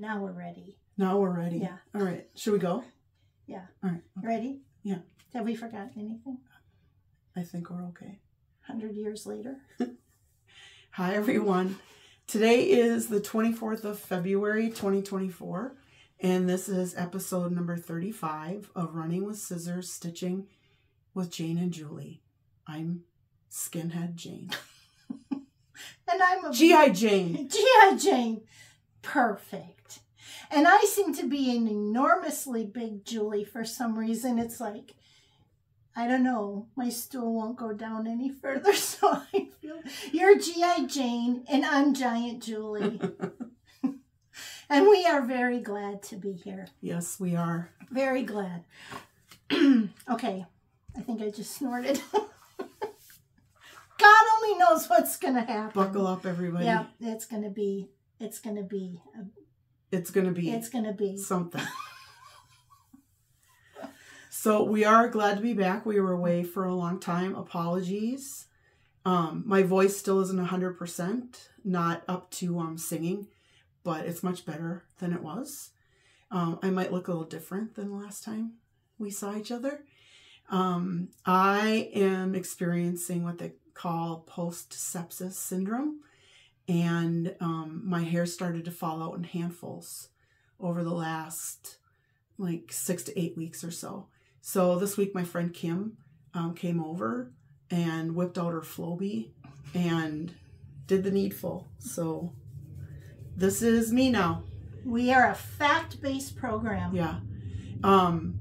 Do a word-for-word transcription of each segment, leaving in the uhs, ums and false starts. Now we're ready. Now we're ready. Yeah. All right. Should we go? Yeah. All right. Okay. Ready? Yeah. Have we forgotten anything? I think we're okay. one hundred years later. Hi, everyone. Today is the twenty-fourth of February, twenty twenty-four, and this is episode number thirty-five of Running With Scissors Stitching with Jane and Julie. I'm Skinhead Jane. And I'm a... G I Jane. G I Jane. Perfect. And I seem to be an enormously big Julie for some reason. It's like, I don't know, my stool won't go down any further, so I feel... You're G I Jane, and I'm Giant Julie. And we are very glad to be here. Yes, we are. Very glad. Okay, I think I just snorted. God only knows what's going to happen. Buckle up, everybody. Yeah, it's going to be... It's going to be... A, it's going to be... It's going to be... Something. So we are glad to be back. We were away for a long time. Apologies. Um, my voice still isn't one hundred percent, not up to um, singing, but it's much better than it was. Um, I might look a little different than the last time we saw each other. Um, I am experiencing what they call post-sepsis syndrome, and um, my hair started to fall out in handfuls over the last like six to eight weeks or so. So this week my friend Kim um, came over and whipped out her Flowbee and did the needful. So this is me now. We are a fact-based program. Yeah. Um,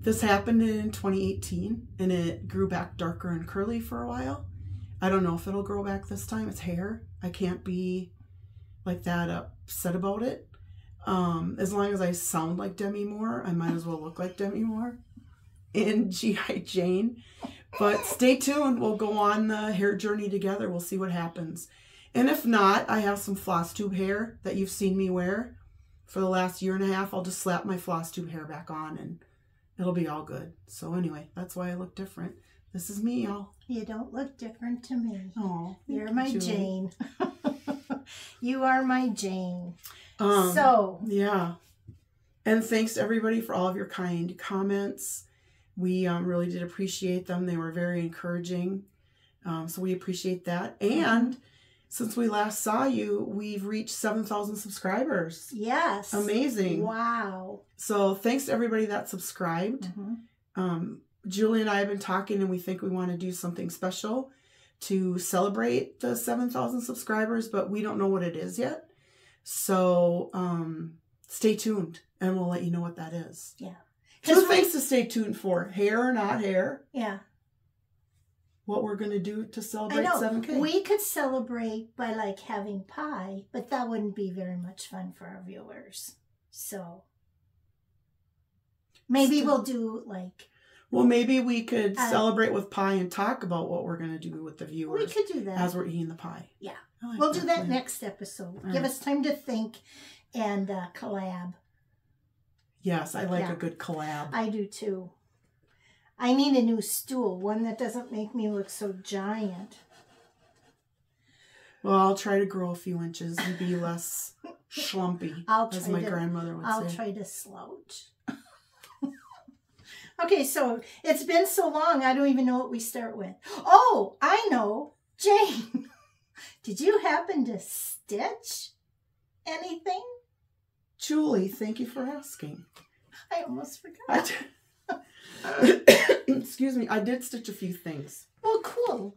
this happened in twenty eighteen, and it grew back darker and curly for a while. I don't know if it'll grow back this time. It's hair. I can't be like that upset about it. Um, as long as I sound like Demi Moore, I might as well look like Demi Moore in G I Jane. But stay tuned. We'll go on the hair journey together. We'll see what happens. And if not, I have some Flosstube hair that you've seen me wear for the last year and a half. I'll just slap my Flosstube hair back on and it'll be all good. So anyway, that's why I look different. This is me, y'all. You don't look different to me. Oh, you're my Julie. Jane. You are my Jane. Um, so. Yeah. And thanks to everybody for all of your kind comments. We um, really did appreciate them. They were very encouraging. Um, so we appreciate that. And since we last saw you, we've reached seven thousand subscribers. Yes. Amazing. Wow. So thanks to everybody that subscribed. Mm-hmm. Um. Julie and I have been talking, and we think we want to do something special to celebrate the seven thousand subscribers, but we don't know what it is yet. So um, stay tuned, and we'll let you know what that is. Yeah. Two things to stay tuned for, hair or not hair. Yeah. What we're going to do to celebrate seven K. We could celebrate by, like, having pie, but that wouldn't be very much fun for our viewers. So maybe we'll do, like... Well, maybe we could uh, celebrate with pie and talk about what we're going to do with the viewers. We could do that. As we're eating the pie. Yeah. Like we'll that do that plan. Next episode. All Give right. us time to think and uh, collab. Yes, I like yeah. a good collab. I do too. I need a new stool, one that doesn't make me look so giant. Well, I'll try to grow a few inches and be less schlumpy, I'll as my to, grandmother would I'll say. I'll try to slouch. Okay, so it's been so long, I don't even know what we start with. Oh, I know. Jane, did you happen to stitch anything? Julie, thank you for asking. I almost forgot. I Excuse me. I did stitch a few things. Well, cool.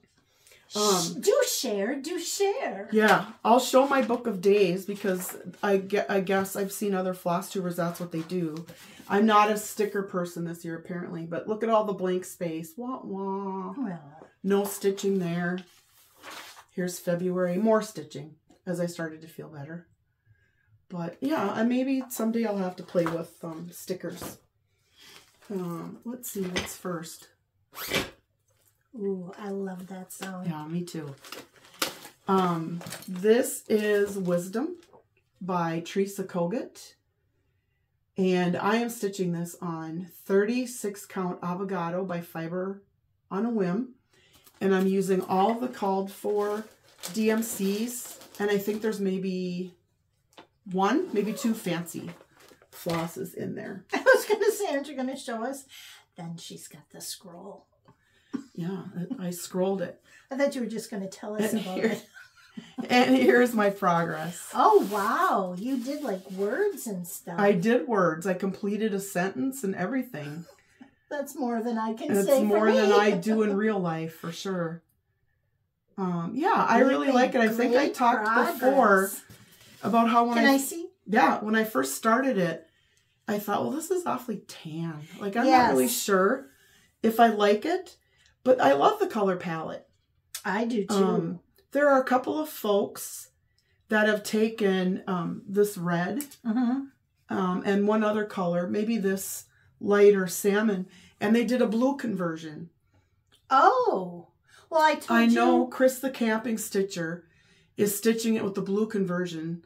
Um, do share. Do share. Yeah. I'll show my book of days because I, ge I guess I've seen other Flosstubers. That's what they do. I'm not a sticker person this year, apparently. But look at all the blank space. Wah, wah. Well. No stitching there. Here's February. More stitching as I started to feel better. But, yeah, and maybe someday I'll have to play with um, stickers. Um, let's see what's first. Ooh, I love that sound. Yeah, me too. Um, this is Wisdom by Teresa Kogut. And I am stitching this on thirty-six count Avogado by Fiber on a Whim. And I'm using all the called for D M Cs. And I think there's maybe one, maybe two fancy flosses in there. I was going to say, aren't you going to show us? Then she's got the scroll. Yeah, I scrolled it. I thought you were just going to tell us and about here, it. And here's my progress. Oh, wow. You did like words and stuff. I did words. I completed a sentence and everything. That's more than I can That's say. That's more me. than I do in real life, for sure. Um, yeah, I really, really like it. I think I talked progress. before about how when can I, I see? Yeah, when I first started it, I thought, well, this is awfully tan. Like, I'm yes. not really sure if I like it, but I love the color palette. I do too. Um, there are a couple of folks that have taken um, this red mm-hmm. um, and one other color, maybe this lighter salmon, and they did a blue conversion. Oh, well, I told I you. I know Chris, the camping stitcher, is stitching it with the blue conversion.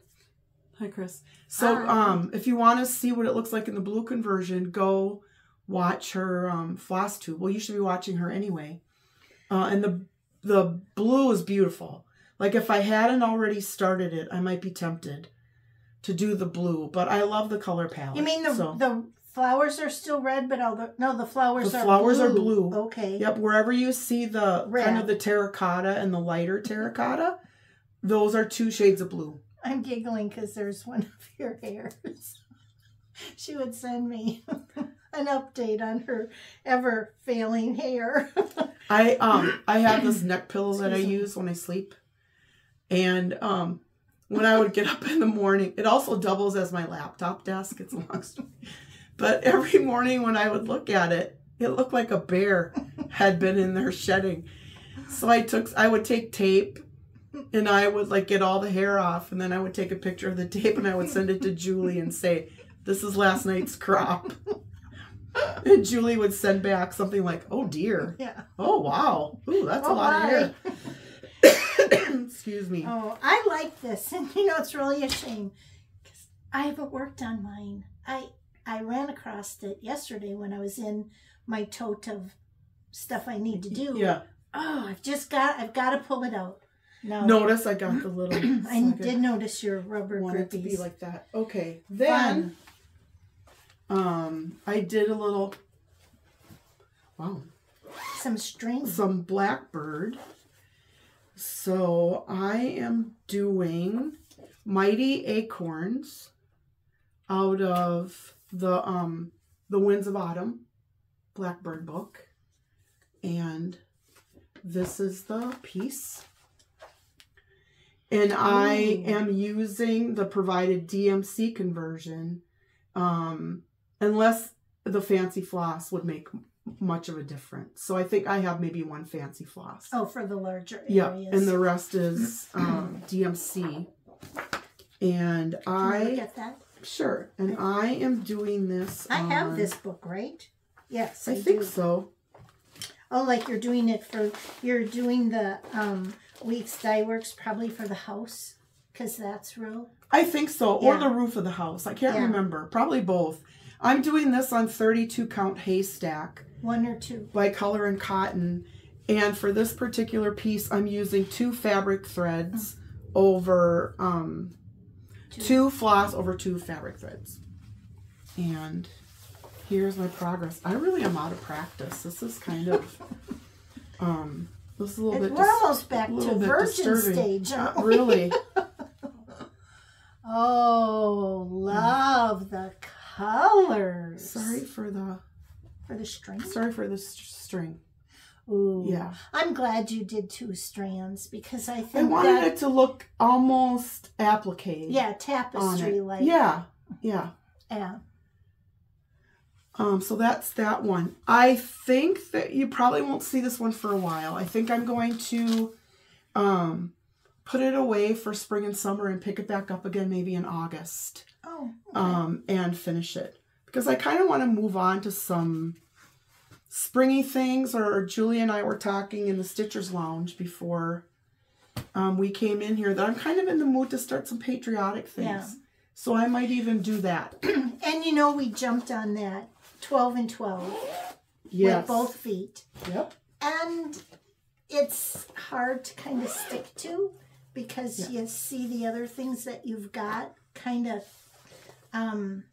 Hi, Chris. So right. um, if you want to see what it looks like in the blue conversion, go watch her um, Flosstube. Well, you should be watching her anyway. Uh, and the the blue is beautiful. Like, if I hadn't already started it, I might be tempted to do the blue. But I love the color palette. You mean the so. the flowers are still red, but all the no, the flowers the are flowers blue. are blue. Okay. Yep. Wherever you see the red. kind of the terracotta and the lighter terracotta, those are two shades of blue. I'm giggling because there's one of your hairs. She would send me an update on her ever failing hair. I um I have this neck pillow that I use when I sleep, and um when I would get up in the morning, it also doubles as my laptop desk. It's a long story. But every morning when I would look at it, it looked like a bear had been in there shedding. So I took, I would take tape, and I would like get all the hair off, and then I would take a picture of the tape, and I would send it to Julie and say, "This is last night's crop." And Julie would send back something like, "Oh dear," yeah, "Oh wow," "Ooh, that's oh, a lot my. of hair." Excuse me. Oh, I like this, and you know it's really a shame because I haven't worked on mine. I. I ran across it yesterday when I was in my tote of stuff I need to do. Yeah. Oh, I've just got, I've got to pull it out. Now, notice I got the little. I so did notice your rubber grippies. to be like that. Okay. Then, Fun. um, I did a little. Wow. Some string. Some blackbird. So I am doing Mighty Acorns out of the um the Winds of Autumn Blackbird book, and this is the piece, and I oh. am using the provided D M C conversion, um unless the fancy floss would make much of a difference. So I think I have maybe one fancy floss oh for the larger areas. Yeah, and the rest is um D M C, and Can I you get that Sure. And I am doing this. I on, have this book, right? Yes. I, I think do. so. Oh, like you're doing it for, you're doing the um, Weeks Dye Works probably for the house, because that's real. I think so. Yeah. Or the roof of the house. I can't yeah. remember. Probably both. I'm doing this on thirty-two count haystack. One or two. By Colour and Cotton. And for this particular piece, I'm using two fabric threads oh. over... Um, Two floss over two fabric threads. And here's my progress. I really am out of practice. This is kind of, um, this is a little bit We're almost back to virgin stage, aren't we? Really. Oh, love the colors. Sorry for the... For the string? Sorry for the st string. Ooh. Yeah. I'm glad you did two strands because I think I wanted that, it to look almost applique. Yeah, tapestry like. Yeah. Yeah. Yeah. Um, so that's that one. I think that you probably won't see this one for a while. I think I'm going to um put it away for spring and summer and pick it back up again maybe in August. Oh. Okay. Um, and finish it. Because I kind of want to move on to some springy things, or Julie and I were talking in the Stitchers Lounge before um, we came in here, that I'm kind of in the mood to start some patriotic things. Yeah. So I might even do that. And you know, we jumped on that twelve and twelve yes. with both feet. Yep. And it's hard to kind of stick to because yeah. you see the other things that you've got kind of um,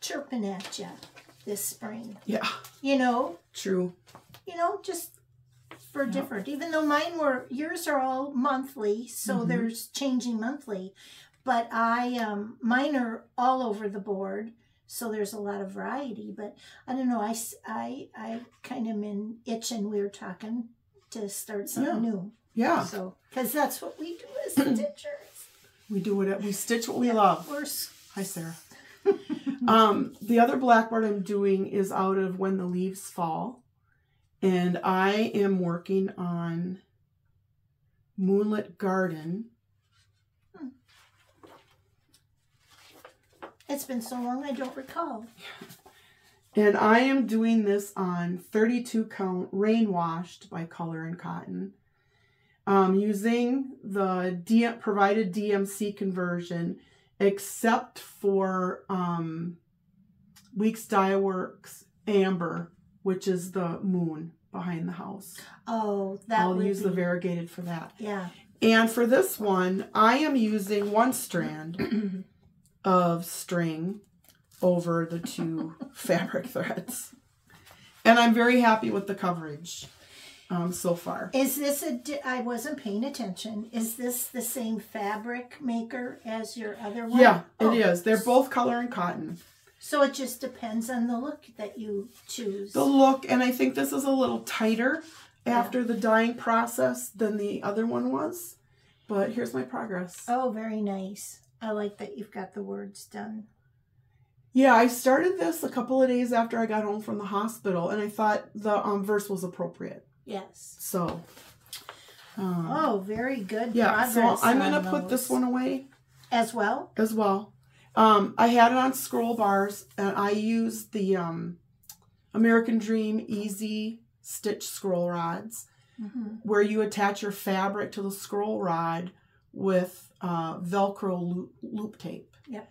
chirping at you this spring. Yeah. You know? True. You know, just for yeah. different. Even though mine were, yours are all monthly, so mm-hmm. there's changing monthly. But I, um, mine are all over the board, so there's a lot of variety. But I don't know, I, I, I kind of am itching, we were talking, to start something yeah. new. Yeah. So, because that's what we do as stitchers. We do it, we stitch what we yeah, love. We're... Hi, Sarah. um, the other blackbird I'm doing is out of When the Leaves Fall. And I am working on Moonlit Garden. It's been so long, I don't recall. And I am doing this on thirty-two count Rain Washed by Colour and Cotton. Um, using the D provided D M C conversion, except for um, Weeks Dye Works Amber, which is the moon behind the house. Oh, that I'll use be... the variegated for that. Yeah. And for this one, I am using one strand of string over the two fabric threads. And I'm very happy with the coverage um, so far. Is this a, I wasn't paying attention. Is this the same fabric maker as your other one? Yeah, oh. it is. They're both Colour and Cotton. So it just depends on the look that you choose. The look, and I think this is a little tighter after yeah. the dyeing process than the other one was. But here's my progress. Oh, very nice. I like that you've got the words done. Yeah, I started this a couple of days after I got home from the hospital, and I thought the um, verse was appropriate. Yes. So. Um, oh, very good. Yeah, so I'm going to put this one away. As well? As well. Um, I had it on scroll bars, and I used the um, American Dream Easy Stitch Scroll Rods, mm-hmm. where you attach your fabric to the scroll rod with uh, Velcro loop, loop tape. Yep.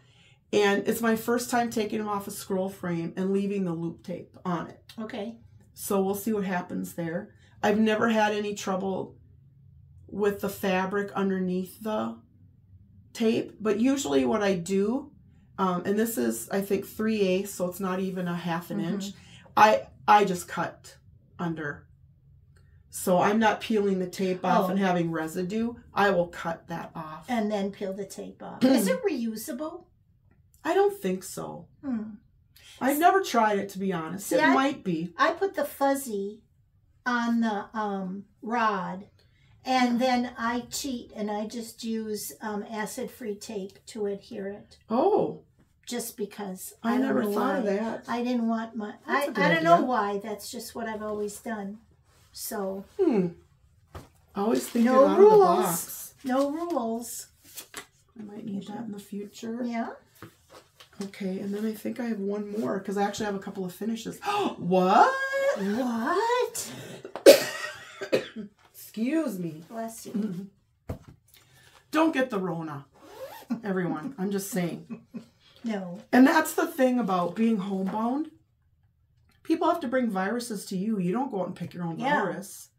And it's my first time taking them off a scroll frame and leaving the loop tape on it. Okay. So we'll see what happens there. I've never had any trouble with the fabric underneath the tape, but usually what I do, um, and this is, I think, three eighths, so it's not even a half an mm-hmm. inch, I, I just cut under. So I'm not peeling the tape off oh. and having residue. I will cut that off. And then peel the tape off. Is it reusable? I don't think so. Hmm. I've never tried it, to be honest. See, it I, might be. I put the fuzzy on the um, rod, and then I cheat, and I just use um, acid-free tape to adhere it. Oh. Just because. I, I never thought why. of that. I didn't want my... I, I don't idea. know why. That's just what I've always done. So, hmm. I always think no out rules. Of the box. No rules. I might need that in the future. Yeah. Okay, and then I think I have one more because I actually have a couple of finishes. What? What? Excuse me. Bless you. Mm-hmm. Don't get the Rona, everyone. I'm just saying. No. And that's the thing about being homebound. People have to bring viruses to you. You don't go out and pick your own yeah. virus.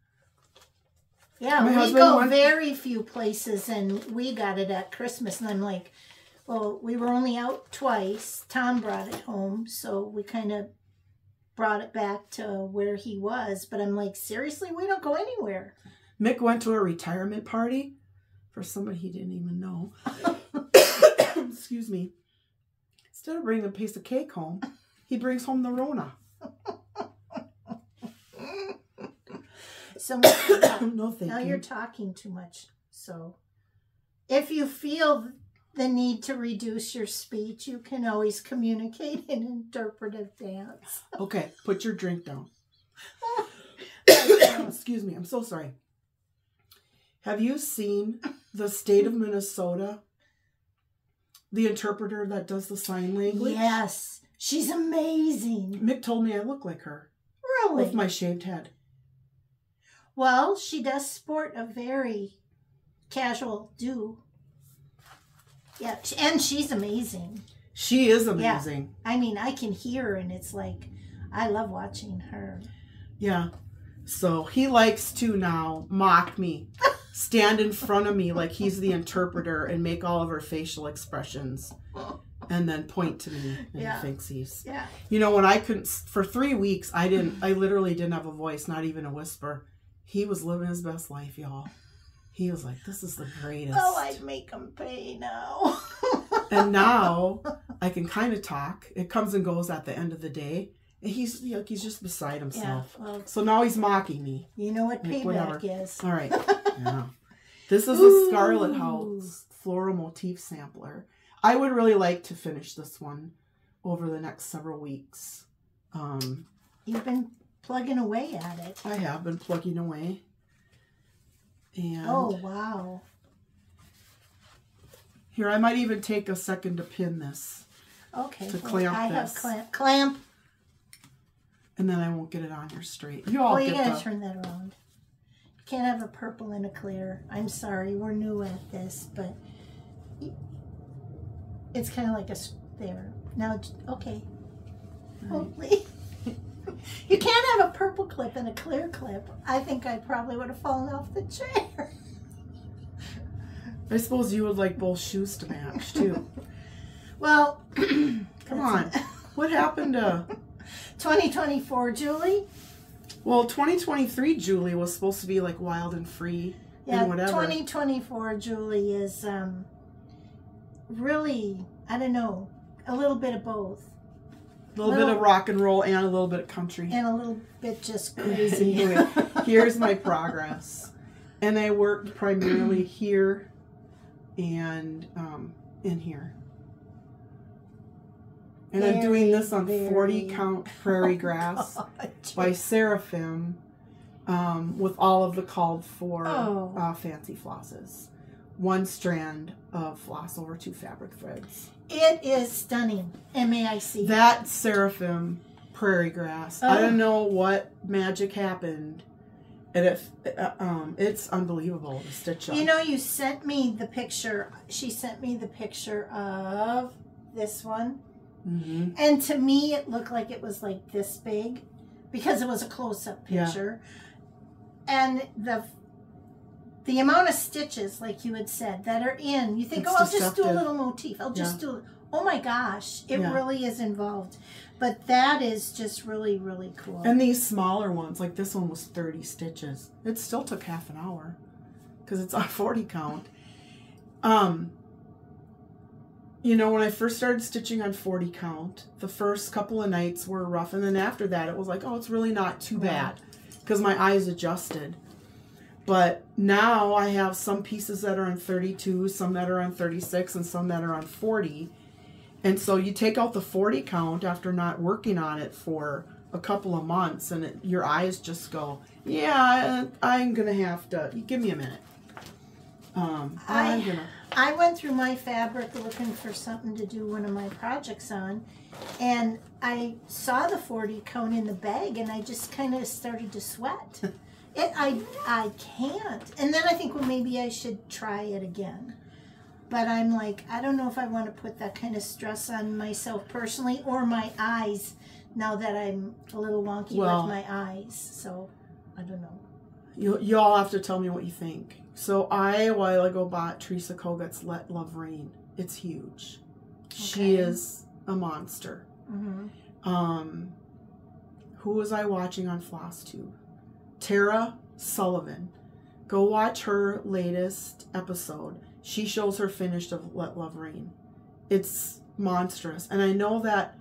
Yeah, My we go went... very few places, and we got it at Christmas. And I'm like, well, we were only out twice. Tom brought it home, so we kind of brought it back to where he was. But I'm like, seriously, we don't go anywhere. Mick went to a retirement party for somebody he didn't even know. Excuse me. Instead of bringing a piece of cake home, he brings home the Rona. So no, thank now you. You're talking too much. So if you feel the need to reduce your speech, you can always communicate in interpretive dance. Okay, put your drink down. Excuse me, I'm so sorry. Have you seen the state of Minnesota? The interpreter that does the sign language? Yes. She's amazing. Mick told me I look like her. Really? With my shaved head. Well, she does sport a very casual do. Yeah, and she's amazing. She is amazing. Yeah. I mean, I can hear her, and it's like, I love watching her. Yeah. So he likes to now mock me. stand in front of me like he's the interpreter and make all of her facial expressions and then point to me and yeah. he thinks he's, yeah. you know, when I couldn't, for three weeks, I didn't, I literally didn't have a voice, not even a whisper. He was living his best life, y'all. He was like, this is the greatest. Oh, I'd make him pay now. And now I can kind of talk. It comes and goes at the end of the day. And he's, you know, he's just beside himself. Yeah, well, so now he's mocking me. You know what like, payback whatever. is. All right. Yeah. This is Ooh. a Scarlet House floral motif sampler. I would really like to finish this one over the next several weeks. Um, You've been plugging away at it. I have been plugging away. And oh, wow. Here, I might even take a second to pin this. Okay. To clamp I this. have clamp. Clamp. And then I won't get it on here straight. You all oh, you get gotta the... turn that around. You can't have a purple and a clear. I'm sorry, we're new at this, but it's kind of like a there. Now, okay. Right. Hopefully, you can't have a purple clip and a clear clip. I think I probably would have fallen off the chair. I suppose you would like both shoes to match too. Well, come on. What happened to? twenty twenty-four Julie? Well, twenty twenty-three Julie was supposed to be like wild and free yeah, and whatever. twenty twenty-four Julie is um, really, I don't know, a little bit of both. A little, little bit of rock and roll and a little bit of country. And a little bit just crazy. Anyway, here's my progress. And I worked primarily here and um, in here. And very, I'm doing this on very, forty count Prairie Grass oh by Seraphim um, with all of the called for oh. uh, fancy flosses. One strand of floss over two fabric threads. It is stunning. M A I C. That Seraphim Prairie Grass. Oh. I don't know what magic happened. And it, uh, um, it's unbelievable to stitch up. You know, you sent me the picture. She sent me the picture of this one. Mm-hmm. And to me, it looked like it was like this big because it was a close-up picture. Yeah. And the the amount of stitches, like you had said, that are in, you think, it's oh, deceptive. I'll just do a little motif. I'll yeah. just do, oh my gosh, it yeah. really is involved. But that is just really, really cool. And these smaller ones, like this one was thirty stitches. It still took half an hour because it's on forty count. Um... You know, when I first started stitching on forty count, the first couple of nights were rough. And then after that, it was like, oh, it's really not too bad because my eyes adjusted. But now I have some pieces that are on thirty-two, some that are on thirty-six, and some that are on forty. And so you take out the forty count after not working on it for a couple of months, and it, your eyes just go, yeah, I, I'm going to have to, give me a minute. Um, I'm going to. I went through my fabric looking for something to do one of my projects on, and I saw the forty cone in the bag, and I just kind of started to sweat. It, I, I can't. And then I think, well, maybe I should try it again. But I'm like, I don't know if I want to put that kind of stress on myself personally or my eyes now that I'm a little wonky well, with my eyes. So, I don't know. You, you all have to tell me what you think. So I, a while ago, bought Teresa Kogut's Let Love Rain. It's huge. Okay. She is a monster. Mm-hmm. um, who was I watching on Flosstube? Tara Sullivan. Go watch her latest episode. She shows her finish of Let Love Rain. It's monstrous. And I know that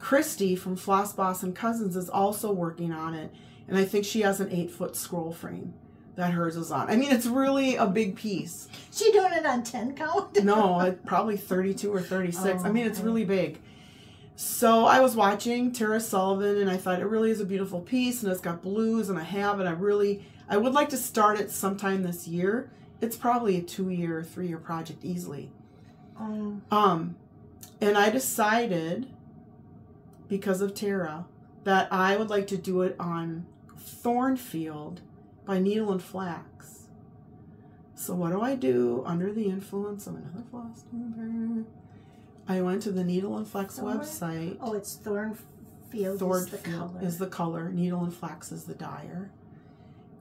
Christy from Floss Boss and Cousins is also working on it. And I think she has an eight-foot scroll frame that hers is on. I mean, it's really a big piece. She doing it on ten count? No, it, probably thirty-two or thirty-six. Oh, I mean, it's okay. really big. So I was watching Tara Sullivan, and I thought it really is a beautiful piece, and it's got blues, and I have it. I really, I would like to start it sometime this year. It's probably a two-year, three-year project easily. Um, um, and I decided, because of Tara, that I would like to do it on Thornfield by Needle and Flax. So what do I do under the influence of another floss tuber? I went to the Needle and Flax Thorn? website. Oh, it's Thornfield, Thornfield is the color. is the color. Needle and Flax is the dyer.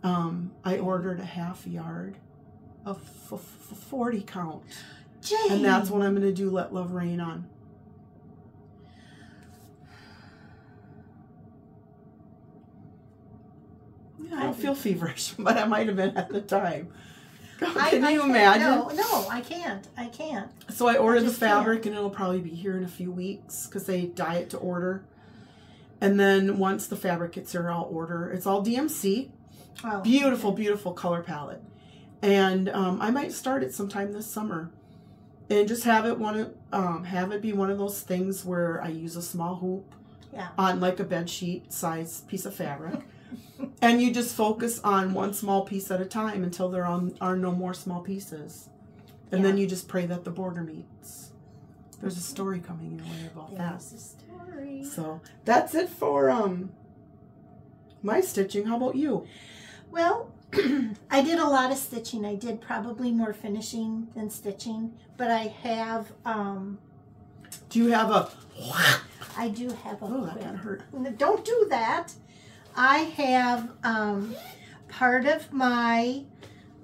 Um, I ordered a half yard a f f forty count. Jane. And that's what I'm going to do Let Love Rain on. Yeah, I don't feel feverish, but I might have been at the time. Can I, you I imagine? No, no, I can't. I can't. So I ordered I the fabric, can't. and it'll probably be here in a few weeks because they dye it to order. And then once the fabric gets here, I'll order. It's all D M C. Oh, beautiful, okay. beautiful color palette. And um, I might start it sometime this summer, and just have it one of, um, have it be one of those things where I use a small hoop yeah. on like a bed sheet size piece of fabric. And you just focus on one small piece at a time until there are no more small pieces. And yeah. then you just pray that the border meets. There's a story coming your way about that. There's a story. So that's it for um my stitching. How about you? Well, I did a lot of stitching. I did probably more finishing than stitching. But I have... Um, do you have a... I do have a... Oh, that kind of hurt. Don't do that. I have um, part of my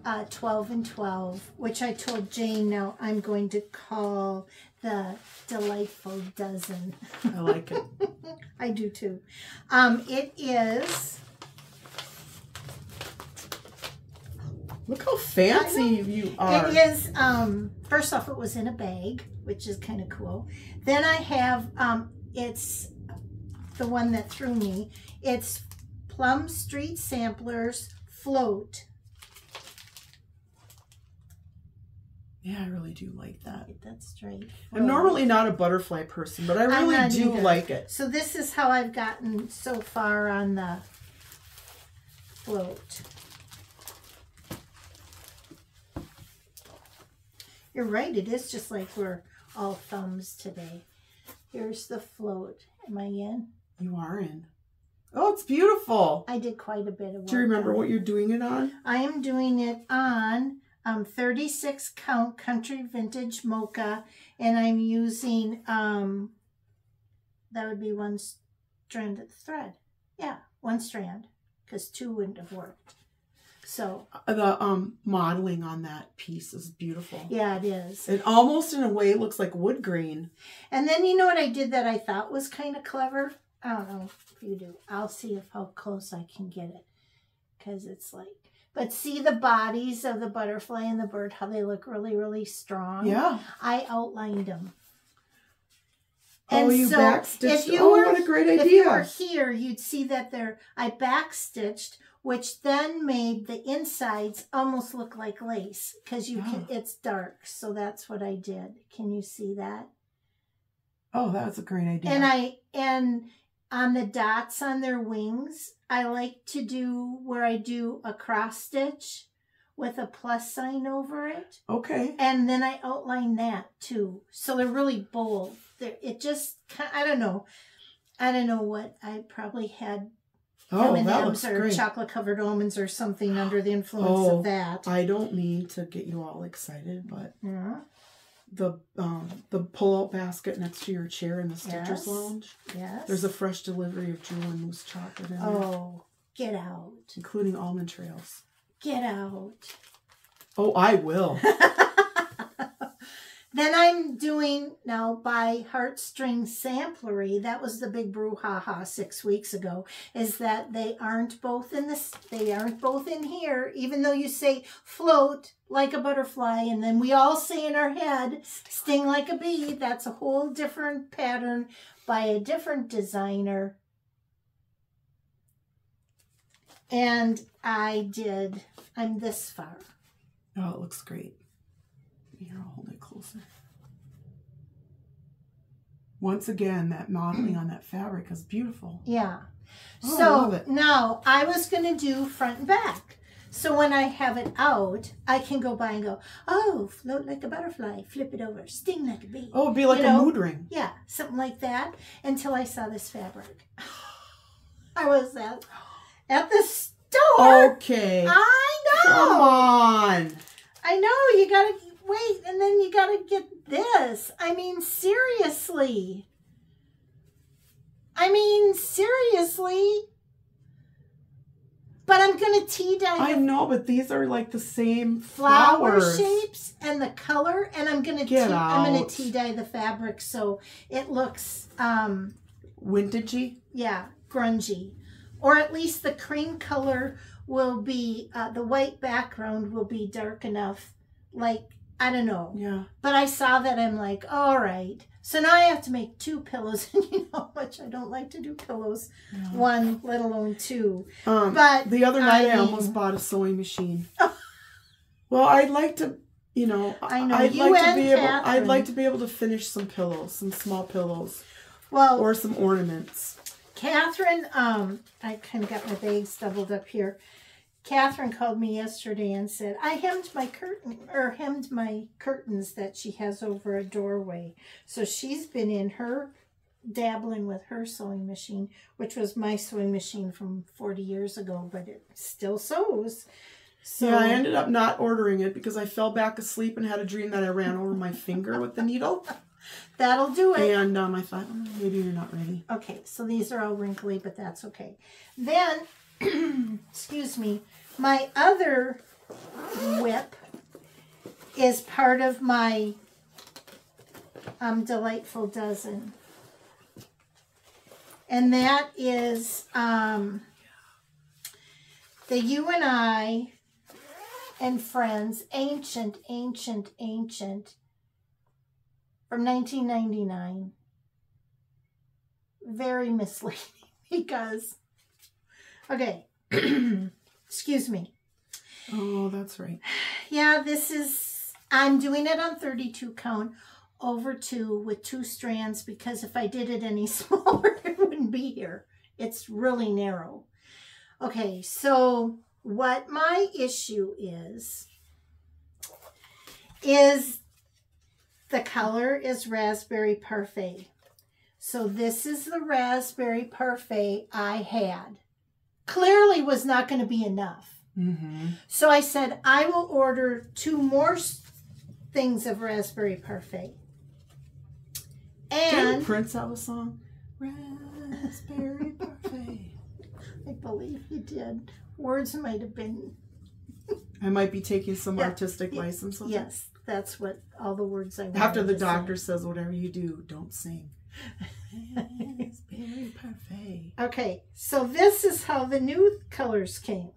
uh, twelve and twelve, which I told Jane now I'm going to call the Delightful Dozen. I like it. I do too. Um, it is... Look how fancy you are. It is, um, first off, it was in a bag, which is kind of cool. Then I have, um, it's the one that threw me. It's Plum Street Samplers Float. Yeah, I really do like that. That's right. I'm normally not a butterfly person, but I really do like it. So this is how I've gotten so far on the float. You're right, it is just like we're all thumbs today. Here's the float. Am I in? You are in. Oh, it's beautiful. I did quite a bit of work. Do you remember what you're doing it on? I am doing it on um, thirty-six count Country Vintage Mocha, and I'm using, um, that would be one strand of thread. Yeah, one strand, because two wouldn't have worked. So the um, modeling on that piece is beautiful. Yeah, it is. It almost in a way looks like wood grain. And then you know what I did that I thought was kind of clever? I don't know if you do. I'll see if how close I can get it. Because it's like, but see the bodies of the butterfly and the bird, how they look really, really stong? Yeah. I outlined them. Oh, and you so backstitched. If you oh, were, what a great idea. If you were here, you'd see that they're, I backstitched, which then made the insides almost look like lace because you can, oh. it's dark. So that's what I did. Can you see that? Oh, that's a great idea. And I, and on the dots on their wings, I like to do where I do a cross stitch with a plus sign over it. Okay. And then I outline that too. So they're really bold. They're, it just, I don't know. I don't know what I probably had. Oh, M and M's or great. Chocolate covered almonds or something under the influence oh, of that. I don't mean to get you all excited, but yeah. the um, the pull out basket next to your chair in the Stitchers yes. Lounge. Yes. There's a fresh delivery of Julie and Moose chocolate in it. Oh, there. Get out! Including almond trails. Get out! Oh, I will. Then I'm doing now by Heartstring Samplery. That was the big brouhaha six weeks ago. Is that they aren't both in this? They aren't both in here. Even though you say float like a butterfly, and then we all say in our head sting like a bee. That's a whole different pattern by a different designer. And I did. I'm this far. Oh, it looks great. Here, I'll hold it closer. Once again, that modeling on that fabric is beautiful. Yeah. Oh, so I love it. Now I was going to do front and back. So when I have it out, I can go by and go, oh, float like a butterfly, flip it over, sting like a bee. Oh, it'd be like you a know? mood ring. Yeah, something like that. Until I saw this fabric. I was at, at the store. Okay. I know. Come on. I know. You got to... Wait, and then you gotta get this. I mean, seriously. I mean, seriously. But I'm going to tea dye. I know, but these are like the same flower flowers. shapes and the color. And I'm going to tea, I'm going to tea dye the fabric so it looks um, wintagey. Yeah, grungy, or at least the cream color will be uh, the white background will be dark enough. Like I don't know. Yeah. But I saw that I'm like, all right. So now I have to make two pillows, and you know how much I don't like to do pillows, yeah. one, let alone two. Um, but the other night I, I almost mean, bought a sewing machine. Oh. Well, I'd like to, you know, I know. I'd you like to be Catherine. able. I'd like to be able to finish some pillows, some small pillows, well, or some ornaments. Catherine, um, I kind of got my bags doubled up here. Catherine called me yesterday and said, I hemmed my curtain, or hemmed my curtains that she has over a doorway. So she's been in her, dabbling with her sewing machine, which was my sewing machine from forty years ago, but it still sews. So yeah, I ended up not ordering it because I fell back asleep and had a dream that I ran over my finger with the needle. That'll do it. And um, I thought, oh, maybe you're not ready. Okay, so these are all wrinkly, but that's okay. Then... excuse me, my other whip is part of my um, Delightful Dozen. And that is um, the You and I and Friends Ancient, Ancient, Ancient from nineteen ninety-nine. Very misleading because... Okay, excuse me. Oh, that's right. Yeah, this is, I'm doing it on thirty-two count over two with two strands because if I did it any smaller, it wouldn't be here. It's really narrow. Okay, so what my issue is, is the color is Raspberry Parfait. So this is the Raspberry Parfait I had. Clearly was not going to be enough. Mm-hmm. So I said, I will order two more things of Raspberry Parfait. And didn't Prince have a song? Raspberry Parfait. I believe he did. Words might have been. I might be taking some yeah. artistic yeah. license on Yes, it. That's what all the words I wanted After the to doctor sing. says, whatever you do, don't sing. Raspberry Parfait. Okay, so this is how the new colors came.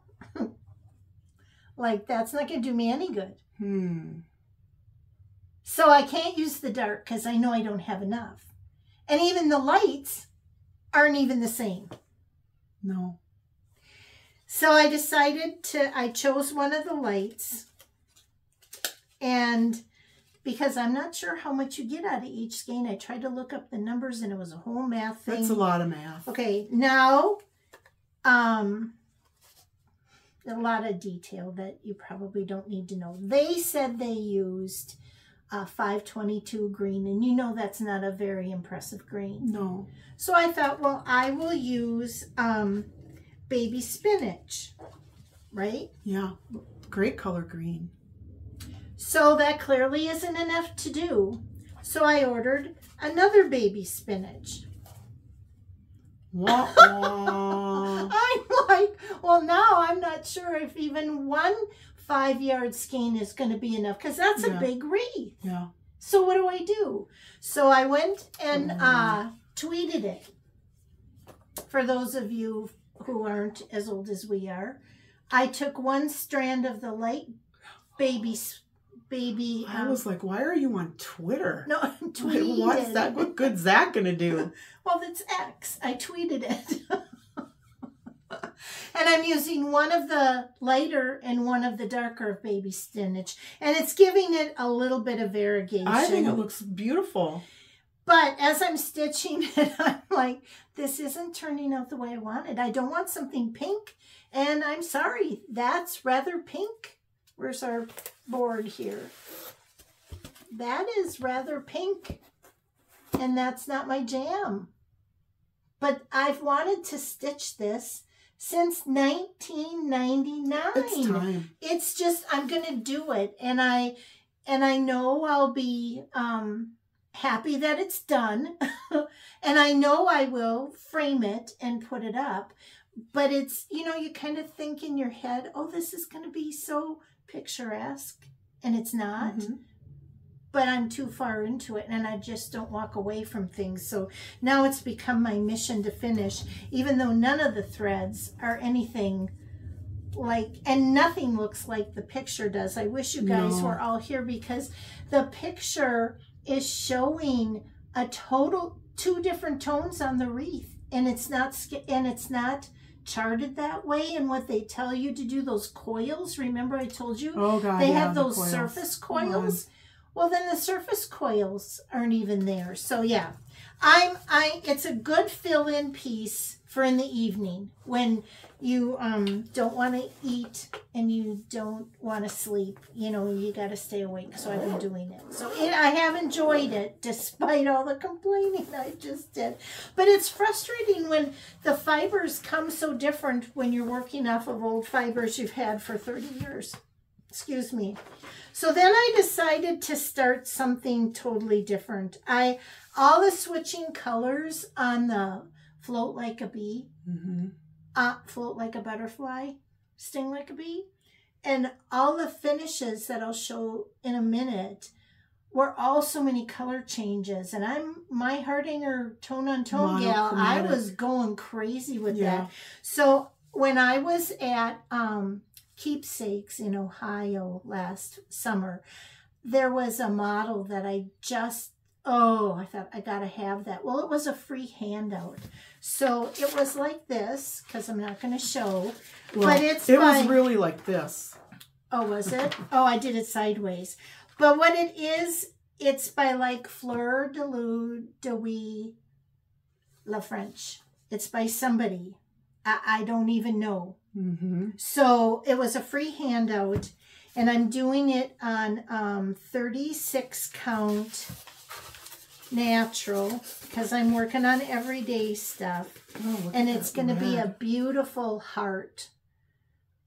Like, that's not going to do me any good. Hmm. So I can't use the dark because I know I don't have enough. And even the lights aren't even the same. No. So I decided to, I chose one of the lights. And... because I'm not sure how much you get out of each skein. I tried to look up the numbers, and it was a whole math thing. That's a lot of math. Okay, now, um, a lot of detail that you probably don't need to know. They said they used uh, five twenty-two green, and you know that's not a very impressive green. No. So I thought, well, I will use um, Baby Spinach, right? Yeah, great color green. So that clearly isn't enough to do. So I ordered another Baby Spinach. Wah, wah. I'm like, well, now I'm not sure if even one five-yard skein is going to be enough because that's yeah. a big wreath. Yeah. So what do I do? So I went and mm. uh, tweeted it. For those of you who aren't as old as we are, I took one strand of the light baby spinach. Baby, um, I was like, why are you on Twitter? No, I tweeted. What's that? What good's that gonna do? Well, that's X. I tweeted it. And I'm using one of the lighter and one of the darker Baby Spinach. And it's giving it a little bit of variegation. I think it looks beautiful. But as I'm stitching it, I'm like, this isn't turning out the way I want it. I don't want something pink. And I'm sorry, that's rather pink. Where's our board here? That is rather pink, and that's not my jam. But I've wanted to stitch this since nineteen ninety-nine. It's time. It's just I'm gonna do it, and I and I know I'll be um, happy that it's done, and I know I will frame it and put it up. But it's, you know, you kind of think in your head, oh, this is going to be so picturesque, and it's not. Mm-hmm. But I'm too far into it, and I just don't walk away from things. So now it's become my mission to finish, even though none of the threads are anything like, and nothing looks like the picture does. I wish you guys no. were all here, because the picture is showing a total, two different tones on the wreath, and it's not, and it's not charted that way. And what they tell you to do, those coils, remember I told you, oh God, they yeah, have those coils. surface coils. Yeah. Well, then the surface coils aren't even there. So yeah, I'm, I, it's a good fill-in piece for in the evening when you um, don't want to eat and you don't want to sleep. You know, you got to stay awake. So I've been doing it. So it, I have enjoyed it despite all the complaining I just did. But it's frustrating when the fibers come so different when you're working off of old fibers you've had for thirty years. Excuse me. So then I decided to start something totally different. I, all the switching colors on the Float Like a Bee, mm-hmm. uh, Float Like a Butterfly, Sting Like a Bee, and all the finishes that I'll show in a minute were all so many color changes. And I'm my Hardanger tone on tone gal, I was going crazy with yeah. that. So when I was at, um, Keepsakes in Ohio last summer, there was a model that I just, oh, I thought I gotta have that. Well, it was a free handout. So it was like this, because I'm not gonna show, well, but it's It by, was really like this. Oh, was it? Oh, I did it sideways. But what it is, it's by like Fleur de Lou de Wee La French. It's by somebody. I, I don't even know. Mm-hmm. So it was a free handout, and I'm doing it on um, thirty-six count natural, because I'm working on everyday stuff. Oh, and it's going to be a beautiful heart,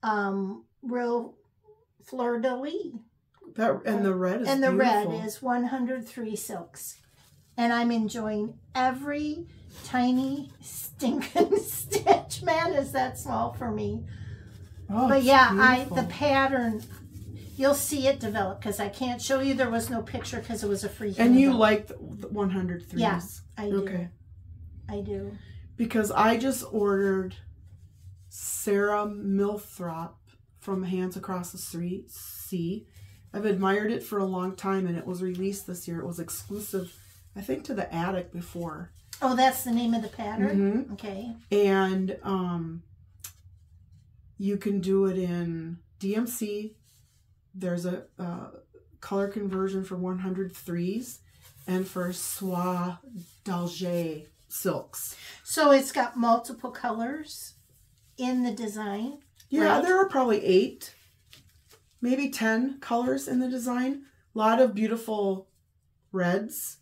um, real fleur-de-lis. That, and the red is And the beautiful. red is one hundred three silks. And I'm enjoying every tiny stinking stitch. Man, is that small for me. Oh, but yeah, beautiful. I the pattern, you'll see it develop, because I can't show you. There was no picture because it was a free handout. And you like the one hundred threes. Yeah, I do. Okay. I do. Because I just ordered Sarah Milthrop from Hands Across the Street. See, I've admired it for a long time, and it was released this year. It was exclusive, I think, to the Attic before. Oh, that's the name of the pattern? Mm-hmm. Okay. And um, you can do it in D M C. There's a uh, color conversion for one hundred threes and for soie d'Alger silks. So it's got multiple colors in the design? Yeah, right? There are probably eight, maybe ten colors in the design. A lot of beautiful reds.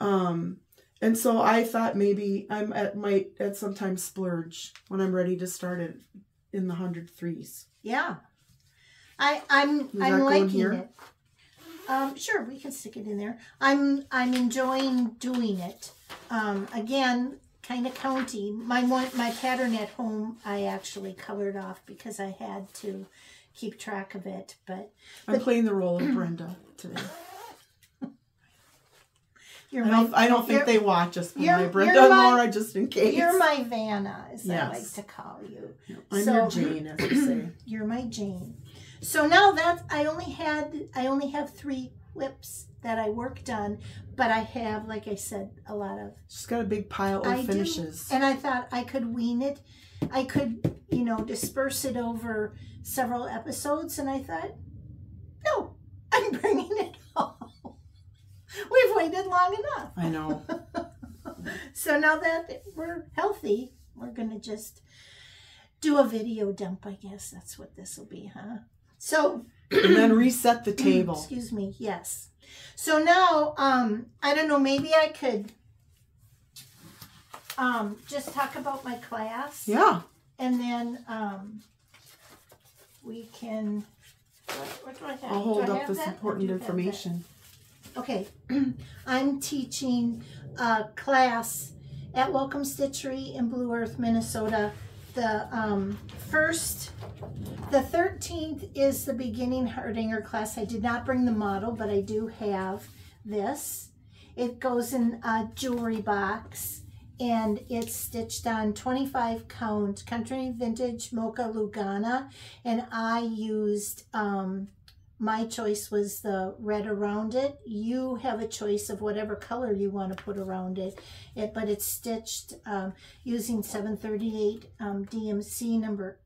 Um... And so I thought maybe I'm at might at some time splurge when I'm ready to start it in the hundred threes. Yeah, I I'm I'm liking here? it. Um, sure, we can stick it in there. I'm I'm enjoying doing it. Um, again, kind of county. My one my pattern at home I actually colored off because I had to keep track of it. But, but I'm playing the role of Brenda today. You're I don't, my, I don't think they watch us. From my Brenda and Laura, just in case. You're my Vanna, as yes. I like to call you. No, I'm so, your Jane, as you say. You're my Jane. So now that I only had, I only have three whips that I worked on, but I have, like I said, a lot of. She's got a big pile of I finishes. Do, and I thought I could wean it. I could, you know, disperse it over several episodes, and I thought, no, I'm bringing it all. We've waited long enough. I know. So now that we're healthy, we're going to just do a video dump, I guess. That's what this will be, huh? So. And then reset the table. Excuse me. Yes. So now, um, I don't know, maybe I could um, just talk about my class. Yeah. And then um, we can. What, what do I have? I'll hold up this important information. That? Okay, I'm teaching a class at Welcome Stitchery in Blue Earth, Minnesota the um, first, the thirteenth is the beginning Hardanger class. I did not bring the model, but I do have this. It goes in a jewelry box, and it's stitched on twenty-five count Country Vintage Mocha Lugana, and I used, um, my choice was the red around it. You have a choice of whatever color you want to put around it, it but it's stitched um, using seven thirty-eight um, D M C number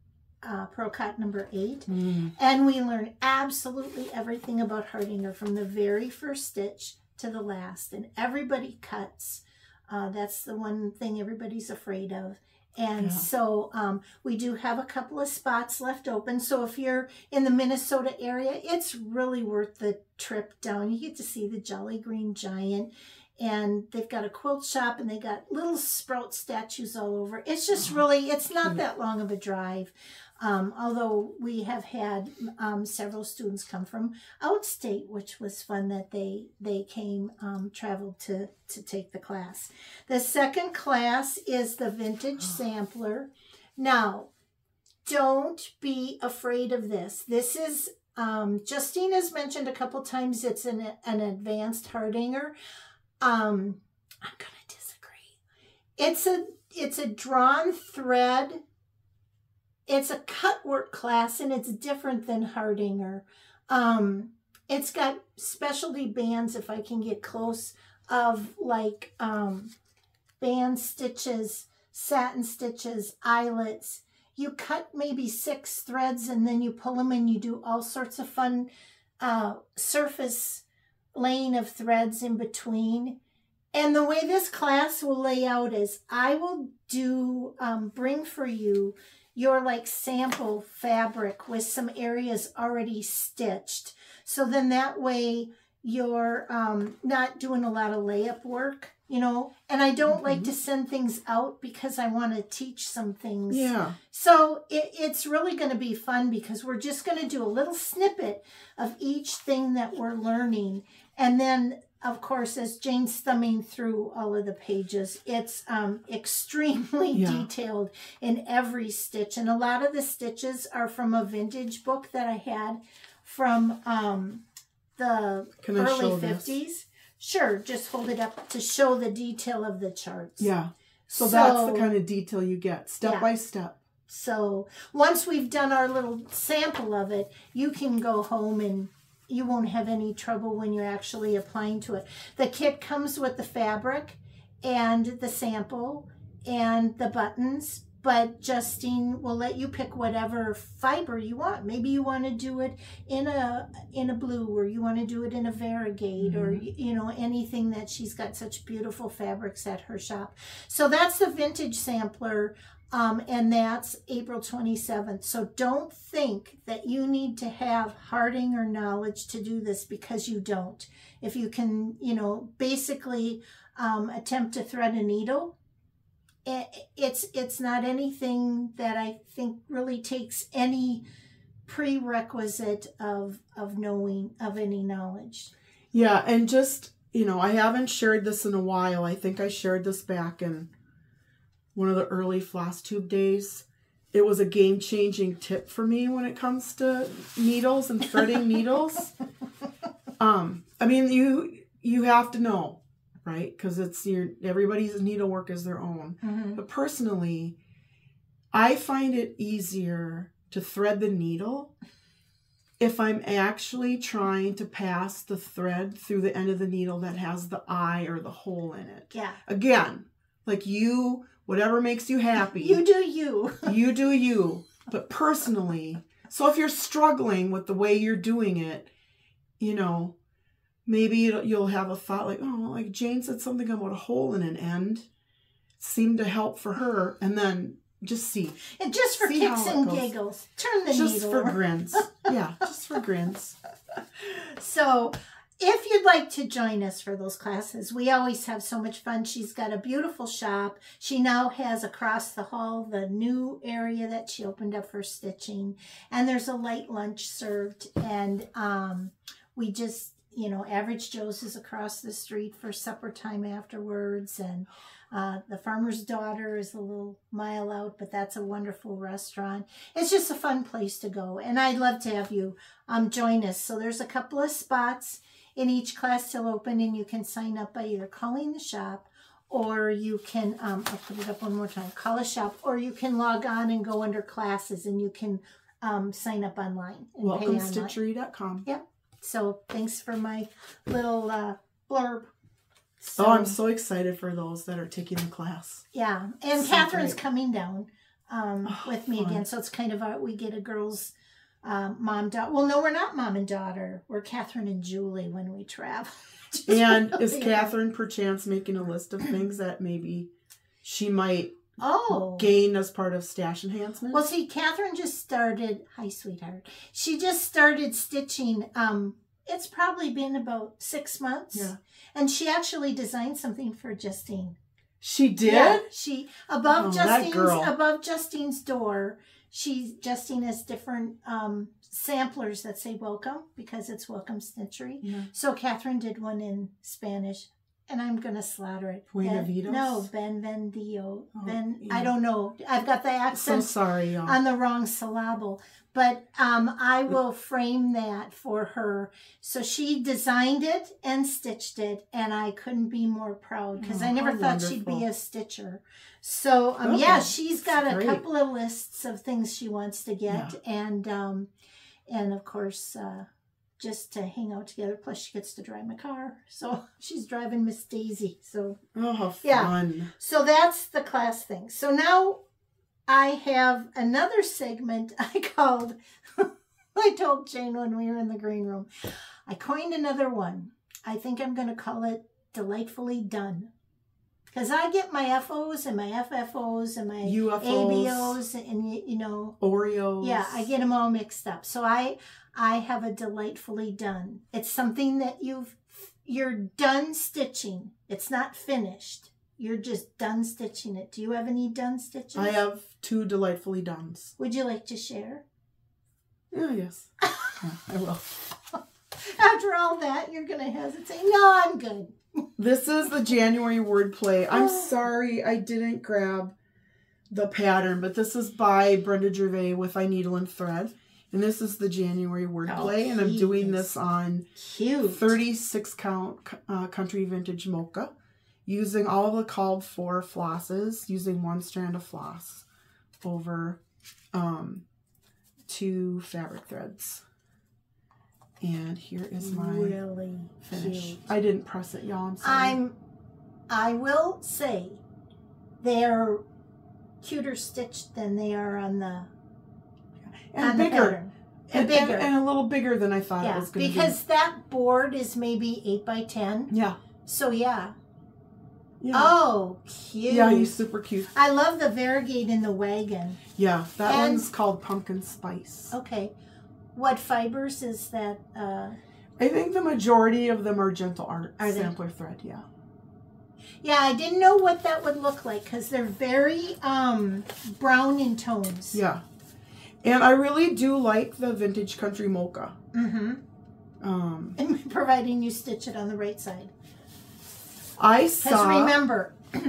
Uh, Pearl Cot number eight. Mm. And we learn absolutely everything about Hardanger from the very first stitch to the last. And everybody cuts. Uh, that's the one thing everybody's afraid of. And yeah. so um, we do have a couple of spots left open. So if you're in the Minnesota area, it's really worth the trip down. You get to see the Jolly Green Giant. And they've got a quilt shop, and they got little sprout statues all over. It's just really, it's not that long of a drive. Um, although we have had um, several students come from outstate, which was fun that they they came, um, traveled to, to take the class. The second class is the Vintage Sampler. Now, don't be afraid of this. This is, um, Justine has mentioned a couple times, it's an, an advanced Hardanger. Um, I'm gonna disagree. It's a it's a drawn thread. It's a cutwork class, and it's different than Hardanger. Um, it's got specialty bands, if I can get close, of like um, band stitches, satin stitches, eyelets. You cut maybe six threads, and then you pull them, and you do all sorts of fun uh, surface lane of threads in between. And the way this class will lay out is I will do um, bring for you your like sample fabric with some areas already stitched, so then that way you're um, not doing a lot of layup work, you know. And I don't mm-hmm. like to send things out because I want to teach some things. Yeah. So it, it's really going to be fun because we're just going to do a little snippet of each thing that we're learning. And then, of course, as Jane's thumbing through all of the pages, it's um, extremely yeah. detailed in every stitch. And a lot of the stitches are from a vintage book that I had from um, the Can early fifties. This? Sure, just hold it up to show the detail of the charts. Yeah, so, so that's the kind of detail you get, step yeah. by step. So once we've done our little sample of it, you can go home and you won't have any trouble when you're actually applying to it. The kit comes with the fabric and the sample and the buttons, but Justine will let you pick whatever fiber you want. Maybe you want to do it in a in a blue, or you want to do it in a variegate, mm-hmm. or, you know, anything that she's got such beautiful fabrics at her shop. So that's the Vintage Sampler, um, and that's April twenty-seventh. So don't think that you need to have Hardanger knowledge to do this, because you don't. If you can, you know, basically um, attempt to thread a needle, it's it's not anything that I think really takes any prerequisite of of knowing of any knowledge. Yeah, and just, you know, I haven't shared this in a while. I think I shared this back in one of the early Flosstube days. It was a game-changing tip for me when it comes to needles and threading needles. Um, I mean, you you have to know. Right? Because it's your, everybody's needlework is their own. Mm-hmm. But personally, I find it easier to thread the needle if I'm actually trying to pass the thread through the end of the needle that has the eye or the hole in it. Yeah. Again, like you, whatever makes you happy. You do you. You do you. But personally, so if you're struggling with the way you're doing it, you know, maybe it'll, you'll have a thought like, oh, like Jane said something about a hole in an end. Seemed to help for her. And then just see. And just for see kicks and giggles. Turn the just needle. Just for grins. Yeah, just for grins. So if you'd like to join us for those classes, we always have so much fun. She's got a beautiful shop. She now has across the hall the new area that she opened up for stitching. And there's a light lunch served. And um, we just... you know, Average Joe's is across the street for supper time afterwards, and uh, The Farmer's Daughter is a little mile out, but that's a wonderful restaurant. It's just a fun place to go, and I'd love to have you um, join us. So there's a couple of spots in each class still open, and you can sign up by either calling the shop, or you can, um, I'll put it up one more time, call a shop, or you can log on and go under classes, and you can um, sign up online. welcome stitchery dot com. Yep. So thanks for my little uh, blurb. So, oh, I'm so excited for those that are taking the class. Yeah, and so Catherine's great. coming down um, oh, with me fun. again. So it's kind of a, we get a girls' uh, mom, daughter. Well, no, we're not mom and daughter. We're Catherine and Julie when we travel. And is yeah. Catherine perchance making a list of things that maybe she might Oh, gain as part of stash enhancement? Well, see, Catherine just started. Hi, sweetheart. She just started stitching. Um, it's probably been about six months. Yeah, and she actually designed something for Justine. She did. Yeah, she above oh, Justine's above Justine's door. She Justine has different um, samplers that say welcome, because it's Welcome Stitchery. Yeah. So Catherine did one in Spanish. And I'm going to slaughter it. Ben, no, Benvendio. Oh, ben, yeah. I don't know. I've got the accent so sorry, on the wrong syllable. But um, I will frame that for her. So she designed it and stitched it. And I couldn't be more proud, because oh, I never thought wonderful. she'd be a stitcher. So, um, okay. yeah, she's got That's a great. couple of lists of things she wants to get. Yeah. And, um, and of course... Uh, just to hang out together. Plus, she gets to drive my car. So she's driving Miss Daisy. So, oh, how fun. Yeah. So that's the class thing. So now I have another segment I called, I told Jane when we were in the green room, I coined another one. I think I'm going to call it Delightfully Done. Because I get my F Os and my F F Os and my U F Os, A B Os and, you know. Oreos. Yeah, I get them all mixed up. So I... I have a delightfully done. It's something that you've, you're done stitching. It's not finished. You're just done stitching it. Do you have any done stitches? I have two delightfully dones. Would you like to share? Oh, yes. Yeah, I will. After all that, you're going to hesitate. No, I'm good. This is the January wordplay. I'm oh. sorry I didn't grab the pattern, but this is by Brenda Gervais with I Needle and Thread. And this is the January wordplay, oh, and I'm doing this on cute. thirty-six count uh, Country Vintage Mocha, using all the called for flosses, using one strand of floss over um, two fabric threads. And here is my really finish. Cute. I didn't press it, y'all. I'm sorry. I'm, I will say they're cuter stitched than they are on the... And bigger. And, and bigger. And, and a little bigger than I thought yeah, it was going to be. Because that board is maybe eight by ten. Yeah. So, yeah. yeah. Oh, cute. Yeah, he's super cute. I love the variegate in the wagon. Yeah, that and, one's called Pumpkin Spice. Okay. What fibers is that? Uh, I think the majority of them are Gentle Art Sampler Thread, yeah. Yeah, I didn't know what that would look like, because they're very um, brown in tones. Yeah. And I really do like the vintage Country Mocha. Mm-hmm. Um, and providing you stitch it on the right side. I saw... Because remember, tell,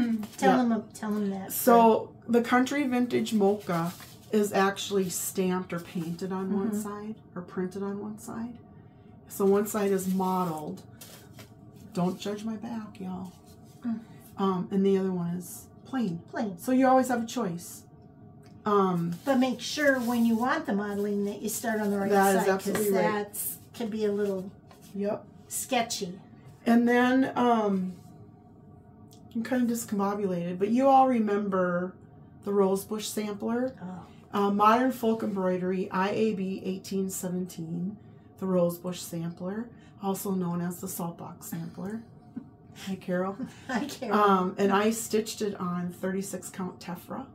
yeah. them, tell them that. So right. the Country Vintage Mocha is actually stamped or painted on mm-hmm. one side, or printed on one side. So one side is modeled. Don't judge my back, y'all. Mm. Um, and the other one is plain. Plain. So you always have a choice. Um, but make sure when you want the modeling that you start on the right that side, because that right. can be a little yep. sketchy. And then um, I'm kind of discombobulated, but you all remember the Rosebush sampler, oh. uh, Modern Folk Embroidery, I A B eighteen seventeen, the Rosebush sampler, also known as the Saltbox sampler. Hi, Carol. Hi, Carol. Um, and I stitched it on thirty-six count tephra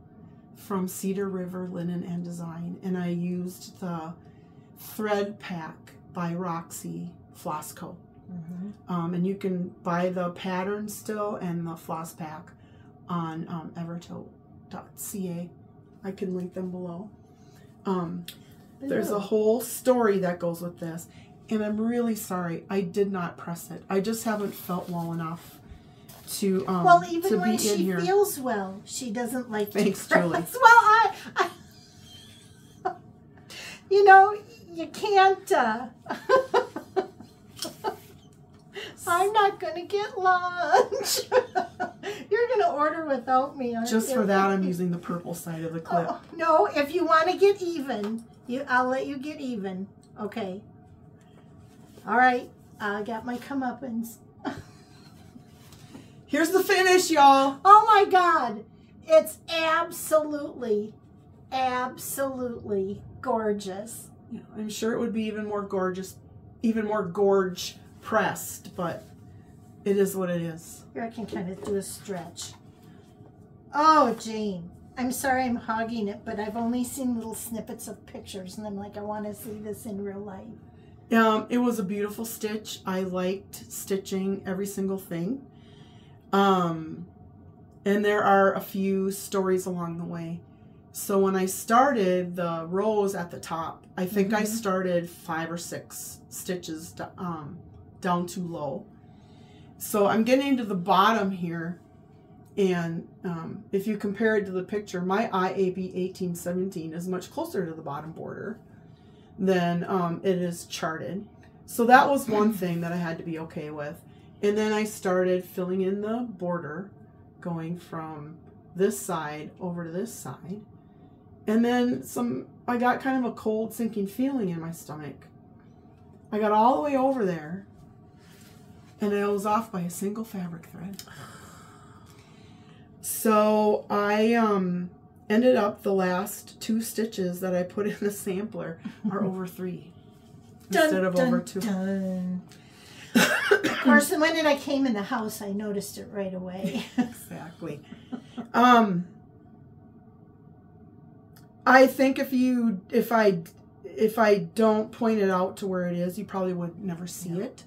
from Cedar River Linen and Design, and I used the thread pack by Roxy Flossco. Mm-hmm. um, and you can buy the pattern still and the floss pack on um, evertote dot C A. I can link them below. Um, there's a whole story that goes with this, and I'm really sorry I did not press it. I just haven't felt well enough to um well even to when be she in feels here. Well she doesn't like thanks to Julie. Well I, I you know you can't uh I'm not gonna get lunch. You're gonna order without me. Just you? For that, I'm using the purple side of the clip. Oh, no, if you want to get even, you, I'll let you get even. Okay. All right. I uh, got my comeuppance. Here's the finish, y'all. Oh my God, it's absolutely, absolutely gorgeous. Yeah, I'm sure it would be even more gorgeous, even more gorge. Pressed, but it is what it is. Here I can kind of do a stretch. Oh, Jane, I'm sorry I'm hogging it, but I've only seen little snippets of pictures, and I'm like, I want to see this in real life. Um, it was a beautiful stitch. I liked stitching every single thing. Um, and there are a few stories along the way. So when I started the rows at the top, I think mm-hmm. I started five or six stitches to, um, down too low. So I'm getting to the bottom here, and um, if you compare it to the picture, my I A B eighteen seventeen is much closer to the bottom border than um, it is charted. So that was one thing that I had to be okay with. And then I started filling in the border, going from this side over to this side. And then some, I got kind of a cold sinking feeling in my stomach. I got all the way over there, and I was off by a single fabric thread. So I um, ended up the last two stitches that I put in the sampler are over three dun, instead of dun, over two. Dun. Of course, the minute I came in the house, I noticed it right away. Exactly. Um, I think if you, if I, if I don't point it out to where it is, you probably would never see yeah. it.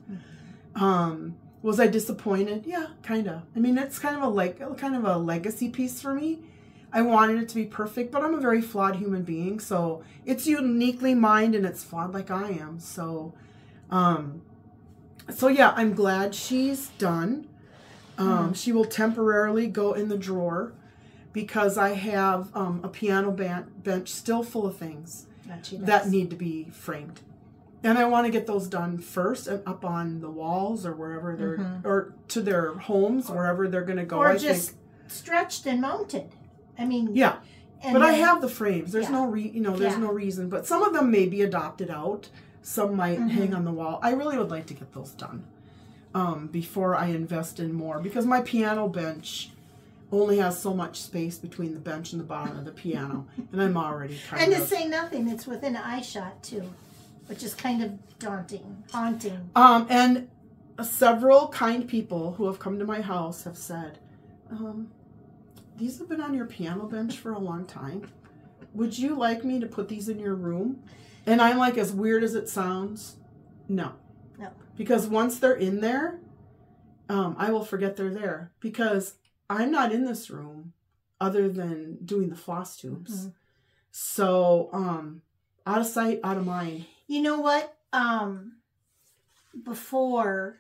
Um, was I disappointed? Yeah, kind of. I mean, that's kind of a like kind of a legacy piece for me. I wanted it to be perfect, but I'm a very flawed human being, so it's uniquely mine and it's flawed like I am. So, um, so yeah, I'm glad she's done. Um, hmm. She will temporarily go in the drawer because I have um, a piano bench still full of things that, that need to be framed. And I want to get those done first and up on the walls or wherever they're, mm-hmm. or to their homes, or wherever they're going to go. Or I just think. Stretched and mounted. I mean. Yeah. And but then, I have the frames. There's yeah. no re, you know, there's yeah. no reason. But some of them may be adopted out. Some might mm-hmm. hang on the wall. I really would like to get those done um, before I invest in more. Because my piano bench only has so much space between the bench and the bottom of the piano. And I'm already kind and of. And to say nothing, it's within eye shot, too. Which is kind of daunting, haunting. Um, and uh, several kind people who have come to my house have said, um, these have been on your piano bench for a long time. Would you like me to put these in your room? And I'm like, as weird as it sounds, no. No. Because once they're in there, um, I will forget they're there. Because I'm not in this room other than doing the floss tubes. Mm-hmm. So um, out of sight, out of mind. You know what, um, before,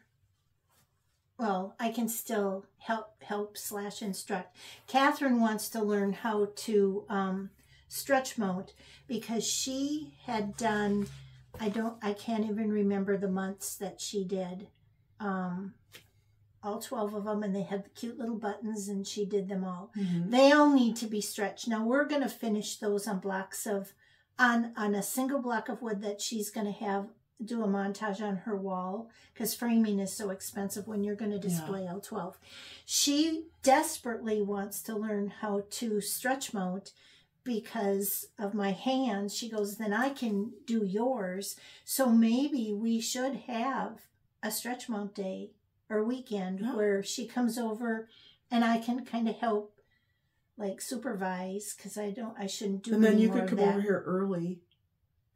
well, I can still help, help slash instruct. Catherine wants to learn how to um, stretch mount because she had done, I don't, I can't even remember the months that she did, um, all twelve of them, and they had the cute little buttons, and she did them all. Mm-hmm. They all need to be stretched. Now, we're going to finish those on blocks of, On, on a single block of wood that she's going to have, do a montage on her wall, because framing is so expensive when you're going to display yeah. all twelve. She desperately wants to learn how to stretch mount because of my hands. She goes, then I can do yours. So maybe we should have a stretch mount day or weekend yeah. where she comes over and I can kind of help like supervise, because I don't, I shouldn't do. And then you could come over here early,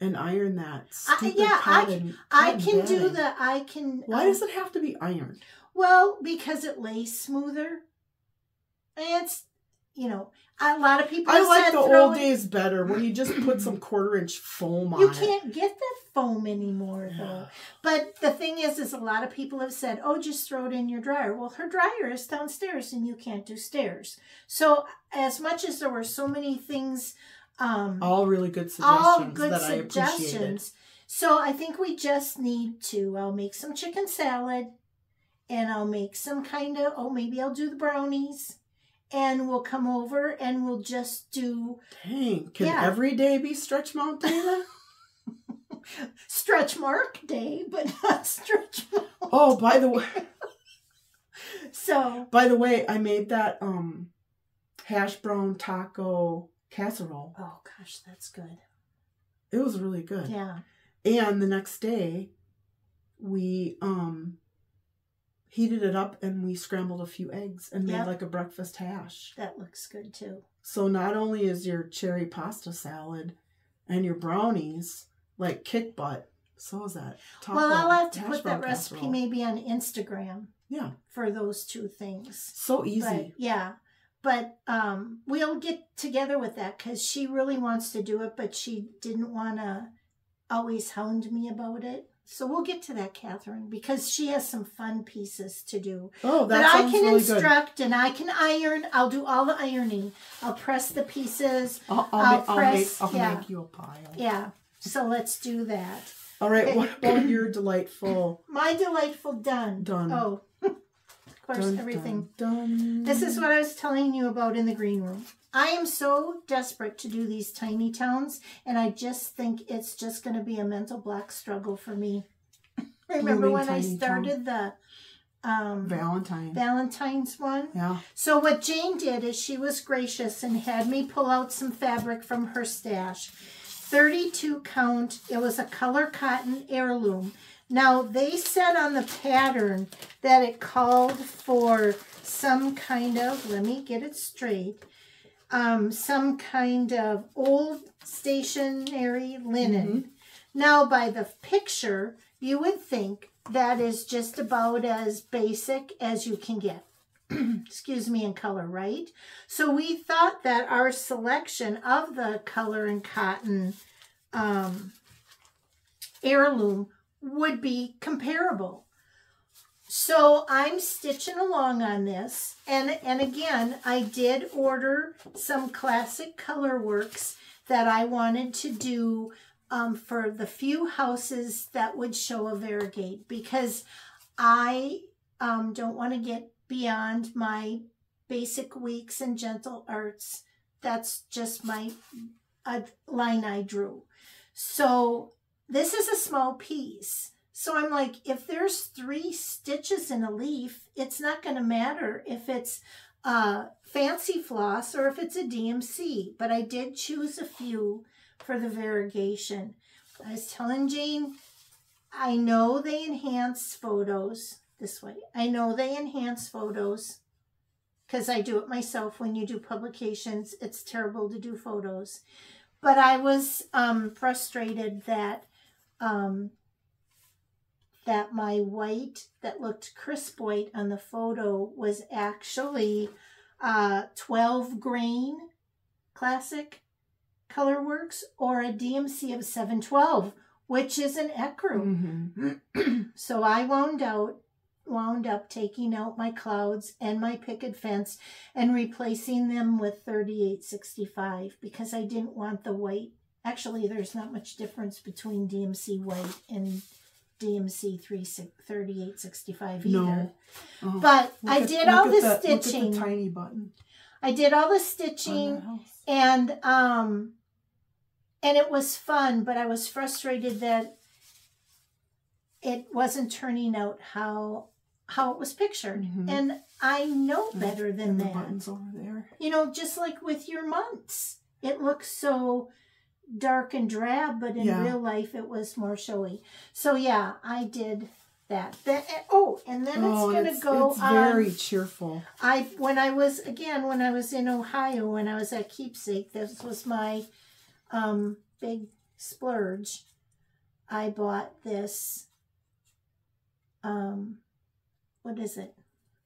and iron that. I, yeah, cotton, I can, I can do the. I can. Why um, does it have to be ironed? Well, because it lays smoother. It's you know, a lot of people. I like the old days better, where you just put some quarter inch foam on it. You can't get that foam anymore, though. But the thing is, is a lot of people have said, oh, just throw it in your dryer. Well, her dryer is downstairs and you can't do stairs. So as much as there were so many things. Um, all really good suggestions. All good that suggestions. I appreciated. So I think we just need to, I'll make some chicken salad and I'll make some kind of, oh, maybe I'll do the brownies. And we'll come over and we'll just do... Dang, can yeah. every day be Stretch Mount Dana? Stretch Mark Day, but not Stretch Mount. Oh, by the way... so... By the way, I made that um, hash brown taco casserole. Oh, gosh, that's good. It was really good. Yeah. And the next day, we... um. heated it up and we scrambled a few eggs and yep. made like a breakfast hash. That looks good too. So not only is your cherry pasta salad and your brownies like kick butt, so is that. Top well, I'll have to put that casserole recipe maybe on Instagram. Yeah. For those two things. So easy. But, yeah. But um, we'll get together with that because she really wants to do it, but she didn't want to always hound me about it. So we'll get to that, Catherine, because she has some fun pieces to do. Oh, that But sounds I can really instruct good. And I can iron. I'll do all the ironing. I'll press the pieces. I'll, I'll, I'll make, press. I'll, make, I'll yeah. make you a pile. Yeah. So let's do that. All right. What about your delightful? My delightful done. Done. Oh, of course, dun, everything. Dun, dun. This is what I was telling you about in the green room. I am so desperate to do these tiny towns, and I just think it's just going to be a mental block struggle for me. Remember Blooming when I started town. the um, Valentine. Valentine's one? Yeah. So what Jane did is she was gracious and had me pull out some fabric from her stash. thirty-two count. It was a color cotton heirloom. Now, they said on the pattern that it called for some kind of, let me get it straight, Um, some kind of old stationary linen. Mm-hmm. Now, by the picture, you would think that is just about as basic as you can get. Excuse me, in color, right? So we thought that our selection of the Color and Cotton um, heirloom would be comparable. So I'm stitching along on this, and and again, I did order some classic color works that I wanted to do um, for the few houses that would show a variegate, because I um, don't want to get beyond my basic Weeks and Gentle Arts. That's just my uh, line I drew. So this is a small piece. So I'm like, if there's three stitches in a leaf, it's not going to matter if it's uh, fancy floss or if it's a D M C. But I did choose a few for the variegation. I was telling Jane, I know they enhance photos this way. I know they enhance photos because I do it myself. When you do publications, it's terrible to do photos. But I was um, frustrated that... Um, that my white that looked crisp white on the photo was actually uh, twelve grain classic color works or a D M C of seven twelve, which is an ecru. Mm-hmm. So I wound out, wound up taking out my clouds and my picket fence and replacing them with thirty-eight sixty-five because I didn't want the white. Actually, there's not much difference between D M C white and D M C thirty-eight sixty-five either. No. Oh, but I did, at, all the that, stitching. The tiny button. I did all the stitching and um and it was fun, but I was frustrated that it wasn't turning out how how it was pictured. Mm-hmm. And I know better than and that. The buttons over there. You know, just like with your months. It looks so dark and drab, but in yeah. real life it was more showy. So yeah, I did that. That oh, and then oh, it's gonna it's, go. It's very um, cheerful. I when I was again when I was in Ohio when I was at Keepsake, this was my um, big splurge. I bought this. Um, what is it?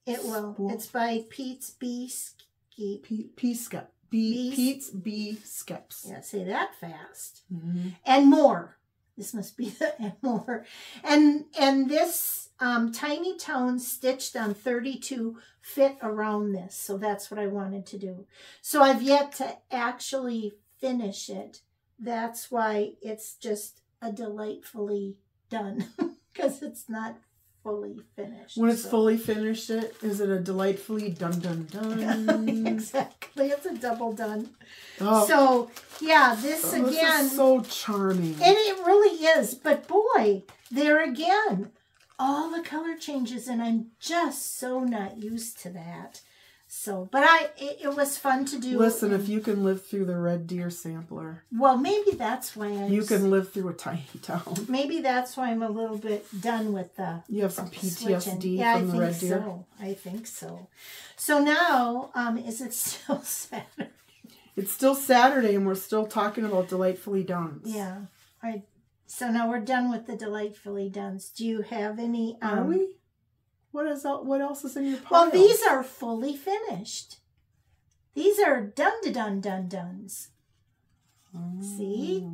It will. It's by Pete's Beast. P, P, skep, B, B, Pete's B Skeps. Yeah, say that fast. Mm-hmm. And more. This must be the and more. And, and this um, tiny tone stitched on thirty-two fit around this. So that's what I wanted to do. So I've yet to actually finish it. That's why it's just a delightfully done, because it's not fully finished. When it's so. fully finished, it is it a delightfully done, done, done. Exactly, it's a double done. Oh. So yeah, this oh, again. This is so charming. And it really is. But boy, there again, all the color changes, and I'm just so not used to that. So, but I, it, it was fun to do. Listen, and, if you can live through the Red Deer sampler. Well, maybe that's why I'm. You can live through a tiny town. Maybe that's why I'm a little bit done with the. You have some P T S D switching. Yeah, from I the Red Deer. So. I think so. So now, um, is it still Saturday? It's still Saturday, and we're still talking about delightfully done. Yeah. All right. So now we're done with the delightfully done. Do you have any? Um, Are we? What is all, what else is in your pile? Well, these are fully finished. These are done to done done duns. Mm. See?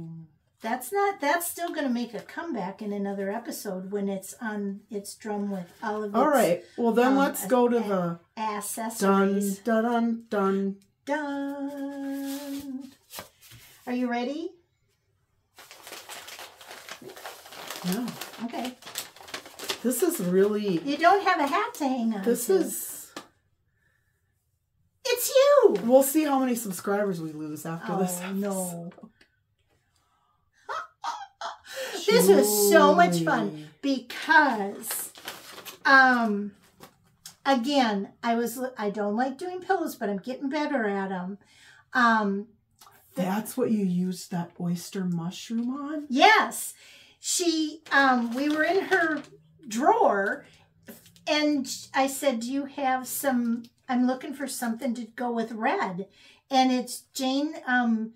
That's not that's still gonna make a comeback in another episode when it's on its drum with all of its. All right. Well then um, let's go to the accessories. Dun dun dun dun. Are you ready? No. Okay. This is really... You don't have a hat to hang on This to. is... It's you! We'll see how many subscribers we lose after oh, this episode. no. This Julie. was so much fun because, um, again, I was I don't like doing pillows, but I'm getting better at them. Um, That's what you used that oyster mushroom on? Yes. She, um, we were in her... drawer, and I said, do you have some, I'm looking for something to go with red, and it's Jane um,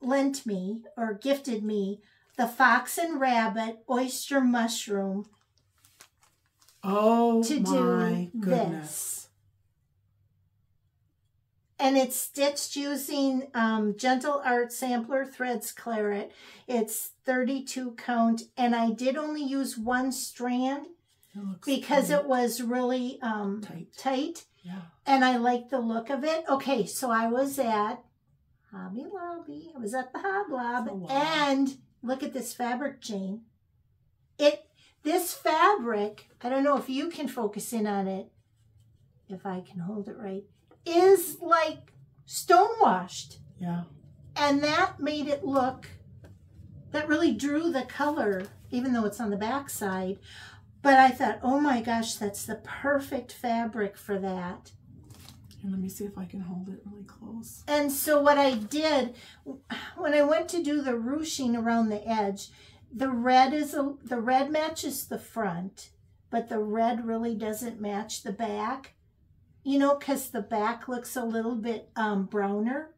lent me, or gifted me, the Fox and Rabbit oyster mushroom oh to my do goodness this. And it's stitched using um, Gentle Art Sampler Threads Claret. It's thirty-two count, and I did only use one strand because tight. it was really um, tight. tight. Yeah. And I liked the look of it. Okay, so I was at Hobby Lobby. I was at the Hoblob, oh, wow. and look at this fabric, Jane. It this fabric. I don't know if you can focus in on it. If I can hold it right. Is like stonewashed. Yeah. And that made it look, that really drew the color, even though it's on the back side. But I thought, oh my gosh, that's the perfect fabric for that. And let me see if I can hold it really close. And so what I did, when I went to do the ruching around the edge, the red is a, the red matches the front, but the red really doesn't match the back. You know, because the back looks a little bit um, browner,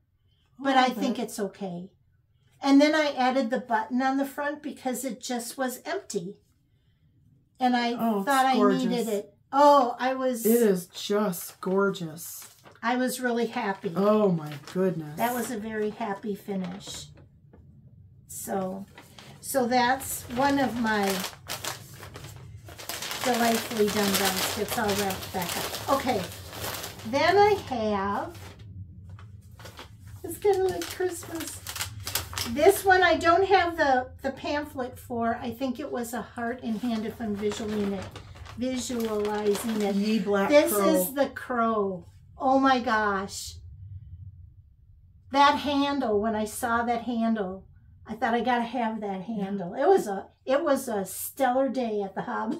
but oh, I think it's okay. And then I added the button on the front because it just was empty. And I oh, thought I needed it. Oh, I was... It is just gorgeous. I was really happy. Oh, my goodness. That was a very happy finish. So, so that's one of my delightfully done ones. It's all wrapped back up. Okay. Then I have, it's kind of like Christmas. This one I don't have the, the pamphlet for. I think it was a heart in hand if I'm visualizing it. Visualizing it. Ye black this crow. is the crow. Oh my gosh. That handle, when I saw that handle, I thought I gotta have that handle. It was a it was a stellar day at the Hobby.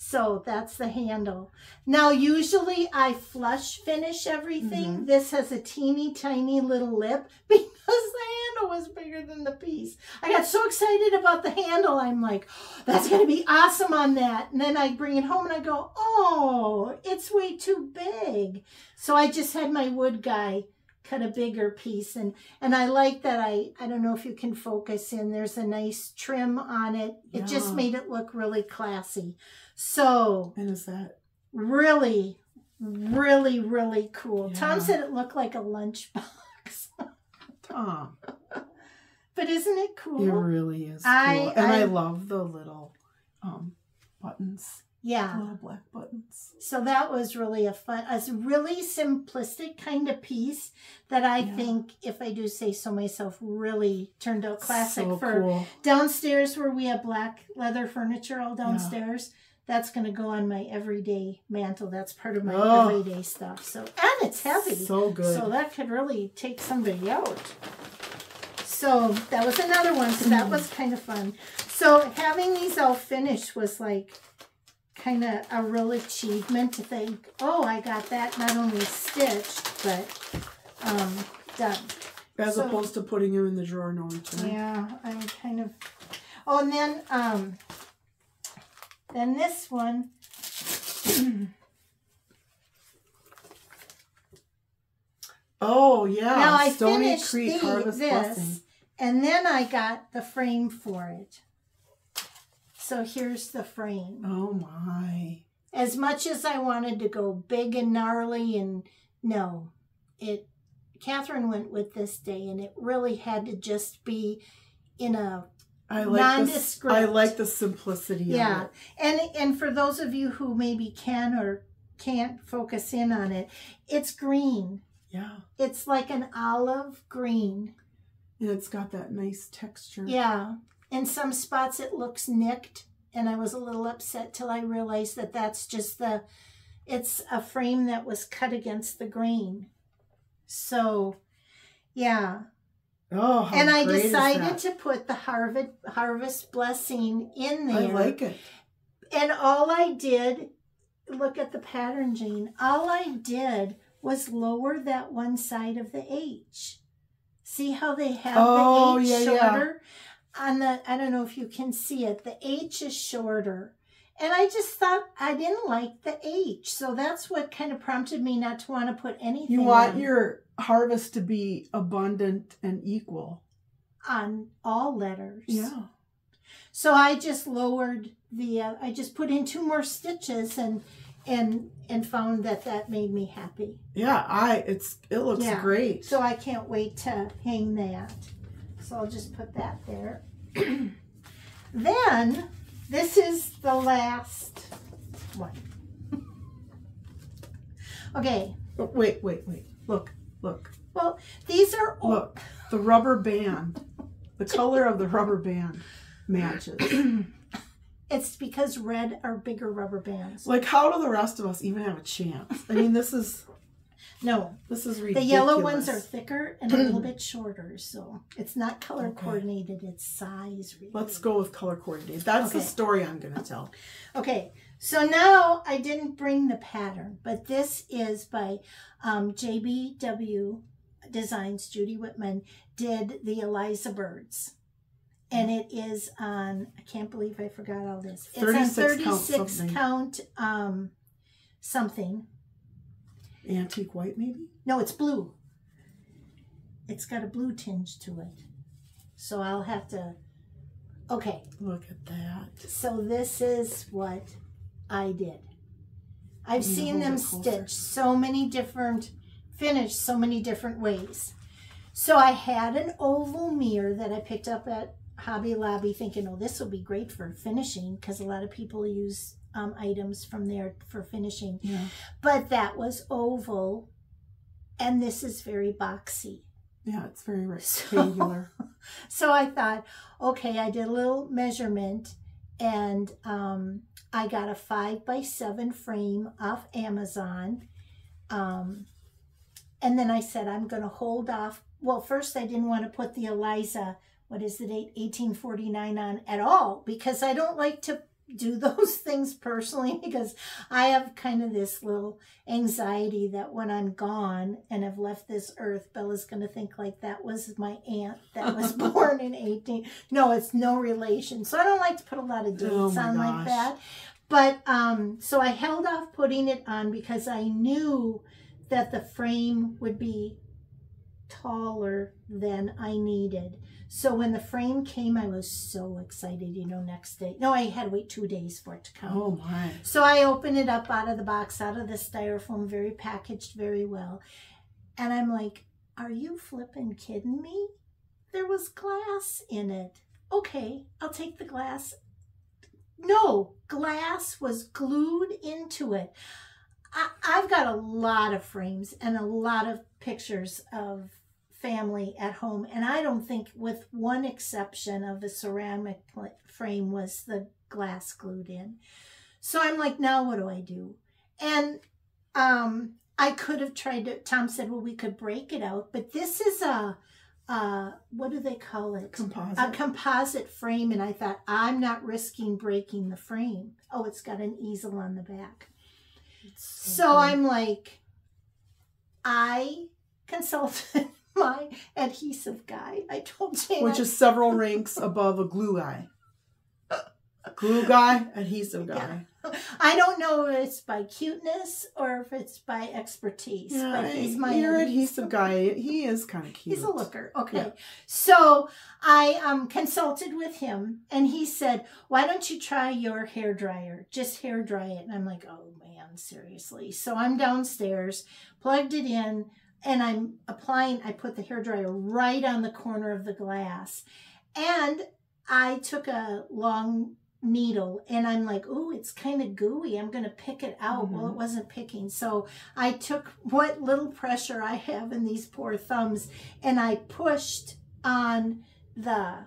So that's the handle. Now, usually I flush finish everything. Mm-hmm. This has a teeny tiny little lip because the handle was bigger than the piece. I got so excited about the handle. I'm like, oh, that's going to be awesome on that. And then I bring it home and I go, oh, it's way too big. So I just had my wood guy cut a bigger piece. And, and I like that I, I don't know if you can focus in. There's a nice trim on it. It yeah. just made it look really classy. So, and is that really Really, really cool. Yeah. Tom said it looked like a lunchbox. Tom. But isn't it cool? It really is cool. I, and I, I love the little um, buttons. Yeah. The little black buttons. So that was really a fun, a really simplistic kind of piece that I yeah. think, if I do say so myself, really turned out classic so for cool. downstairs where we have black leather furniture all downstairs. Yeah. That's going to go on my everyday mantle. That's part of my oh. everyday stuff. So, and it's heavy. So good. So that could really take somebody out. So that was another one. So that mm. was kind of fun. So having these all finished was like kind of a real achievement to think, oh, I got that not only stitched, but um, done. As so, opposed to putting them in the drawer no one can. Yeah, I'm kind of... Oh, and then... Um, Then this one, oh yeah, now I Stony finished Creek, the, this, Blessing. And then I got the frame for it. So here's the frame. Oh my! As much as I wanted to go big and gnarly, and no, it. Catherine went with this day, and it really had to just be in a. I like, this, I like the simplicity yeah. of it. And, and for those of you who maybe can or can't focus in on it, it's green. Yeah. It's like an olive green. And it's got that nice texture. Yeah. In some spots it looks nicked, and I was a little upset till I realized that that's just the, it's a frame that was cut against the grain. So, yeah. Oh, how and I decided to put the Harvest, Harvest Blessing in there. I like it. And all I did, look at the pattern, Jane. All I did was lower that one side of the H. See how they have oh, the H yeah, shorter? Yeah. On the, I don't know if you can see it. The H is shorter. And I just thought I didn't like the H. So that's what kind of prompted me not to want to put anything You want on. Your... harvest to be abundant and equal on all letters. Yeah. So I just lowered the, uh, I just put in two more stitches and, and, and found that that made me happy. Yeah. I, it's, it looks yeah. great. So I can't wait to hang that. So I'll just put that there. Then this is the last one. Okay. Oh, wait, wait, wait. Look, look. Well, these are... Old. Look, the rubber band. The color of the rubber band matches. It's because red are bigger rubber bands. Like, how do the rest of us even have a chance? I mean, this is... No. This is ridiculous. The yellow ones are thicker and a little bit shorter, so it's not color okay. coordinated, it's size related. Let's go with color coordinated. That's okay. the story I'm going to tell. Okay. So now I didn't bring the pattern, but this is by um, J B W Designs. Judy Whitman did the Eliza Birds, and it is on, I can't believe I forgot all this. It's on thirty-six count, count um, something. Antique white maybe? No, it's blue. It's got a blue tinge to it. So I'll have to, okay. Look at that. So this is what... I did. I've seen them stitch so many different, finish so many different ways. So I had an oval mirror that I picked up at Hobby Lobby thinking, oh, this will be great for finishing because a lot of people use um, items from there for finishing. Yeah. But that was oval and this is very boxy. Yeah, it's very rectangular. So, so I thought, okay, I did a little measurement and... Um, I got a five by seven frame off Amazon. Um, and then I said, I'm going to hold off. Well, first I didn't want to put the Eliza, what is the date, eighteen forty-nine on at all, because I don't like to do those things personally, because I have kind of this little anxiety that when I'm gone and have left this earth, Bella's going to think like that was my aunt that was born in eighteen. No, it's no relation. So I don't like to put a lot of dates oh on gosh. like that. But um, so I held off putting it on because I knew that the frame would be taller than I needed. So when the frame came, I was so excited, you know, next day. No, I had to wait two days for it to come. Oh my. So I opened it up out of the box, out of the styrofoam, very packaged very well. And I'm like, are you flipping kidding me? There was glass in it. Okay, I'll take the glass. No, glass was glued into it. I, I've got a lot of frames and a lot of pictures of family at home, and I don't think, with one exception of a ceramic frame, was the glass glued in. So I'm like, now what do I do? And um, I could have tried to, Tom said, well, we could break it out, but this is a, Uh, what do they call it? Composite. A composite frame. And I thought, I'm not risking breaking the frame. Oh, it's got an easel on the back. So, so I'm like, I consulted my adhesive guy. I told Jane. Which I is several ranks above a glue guy. Glue guy, adhesive guy. Yeah. I don't know if it's by cuteness or if it's by expertise. Yeah, but he's my your adhesive guy. He is kind of cute. He's a looker. Okay. Yeah. So I um, consulted with him, and he said, why don't you try your hairdryer? Just hair dry it. And I'm like, oh man, seriously. So I'm downstairs, plugged it in, and I'm applying, I put the hairdryer right on the corner of the glass. And I took a long needle, and I'm like, oh, it's kind of gooey. I'm going to pick it out. Mm-hmm. Well, it wasn't picking. So I took what little pressure I have in these poor thumbs, and I pushed on the,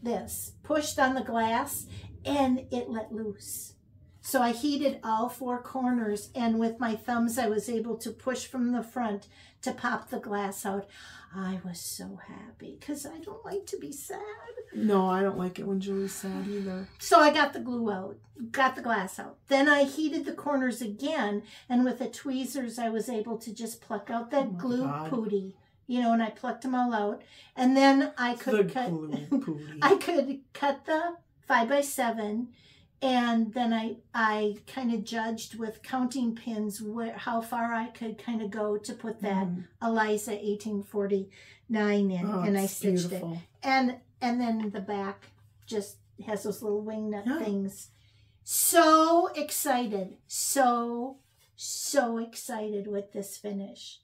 this, pushed on the glass, and it let loose. So I heated all four corners, and with my thumbs, I was able to push from the front to pop the glass out. I was so happy, because I don't like to be sad. No, I don't like it when Julie's sad either. So I got the glue out, got the glass out. Then I heated the corners again, and with the tweezers, I was able to just pluck out that oh glue God. pooty. You know, and I plucked them all out. And then I could the cut, I could cut the five by seven. And then I, I kind of judged with counting pins where, how far I could kind of go to put that mm. Eliza eighteen forty-nine in, oh, and I stitched beautiful. it. And and then the back just has those little wingnut yeah. things. So excited, so, so excited with this finish.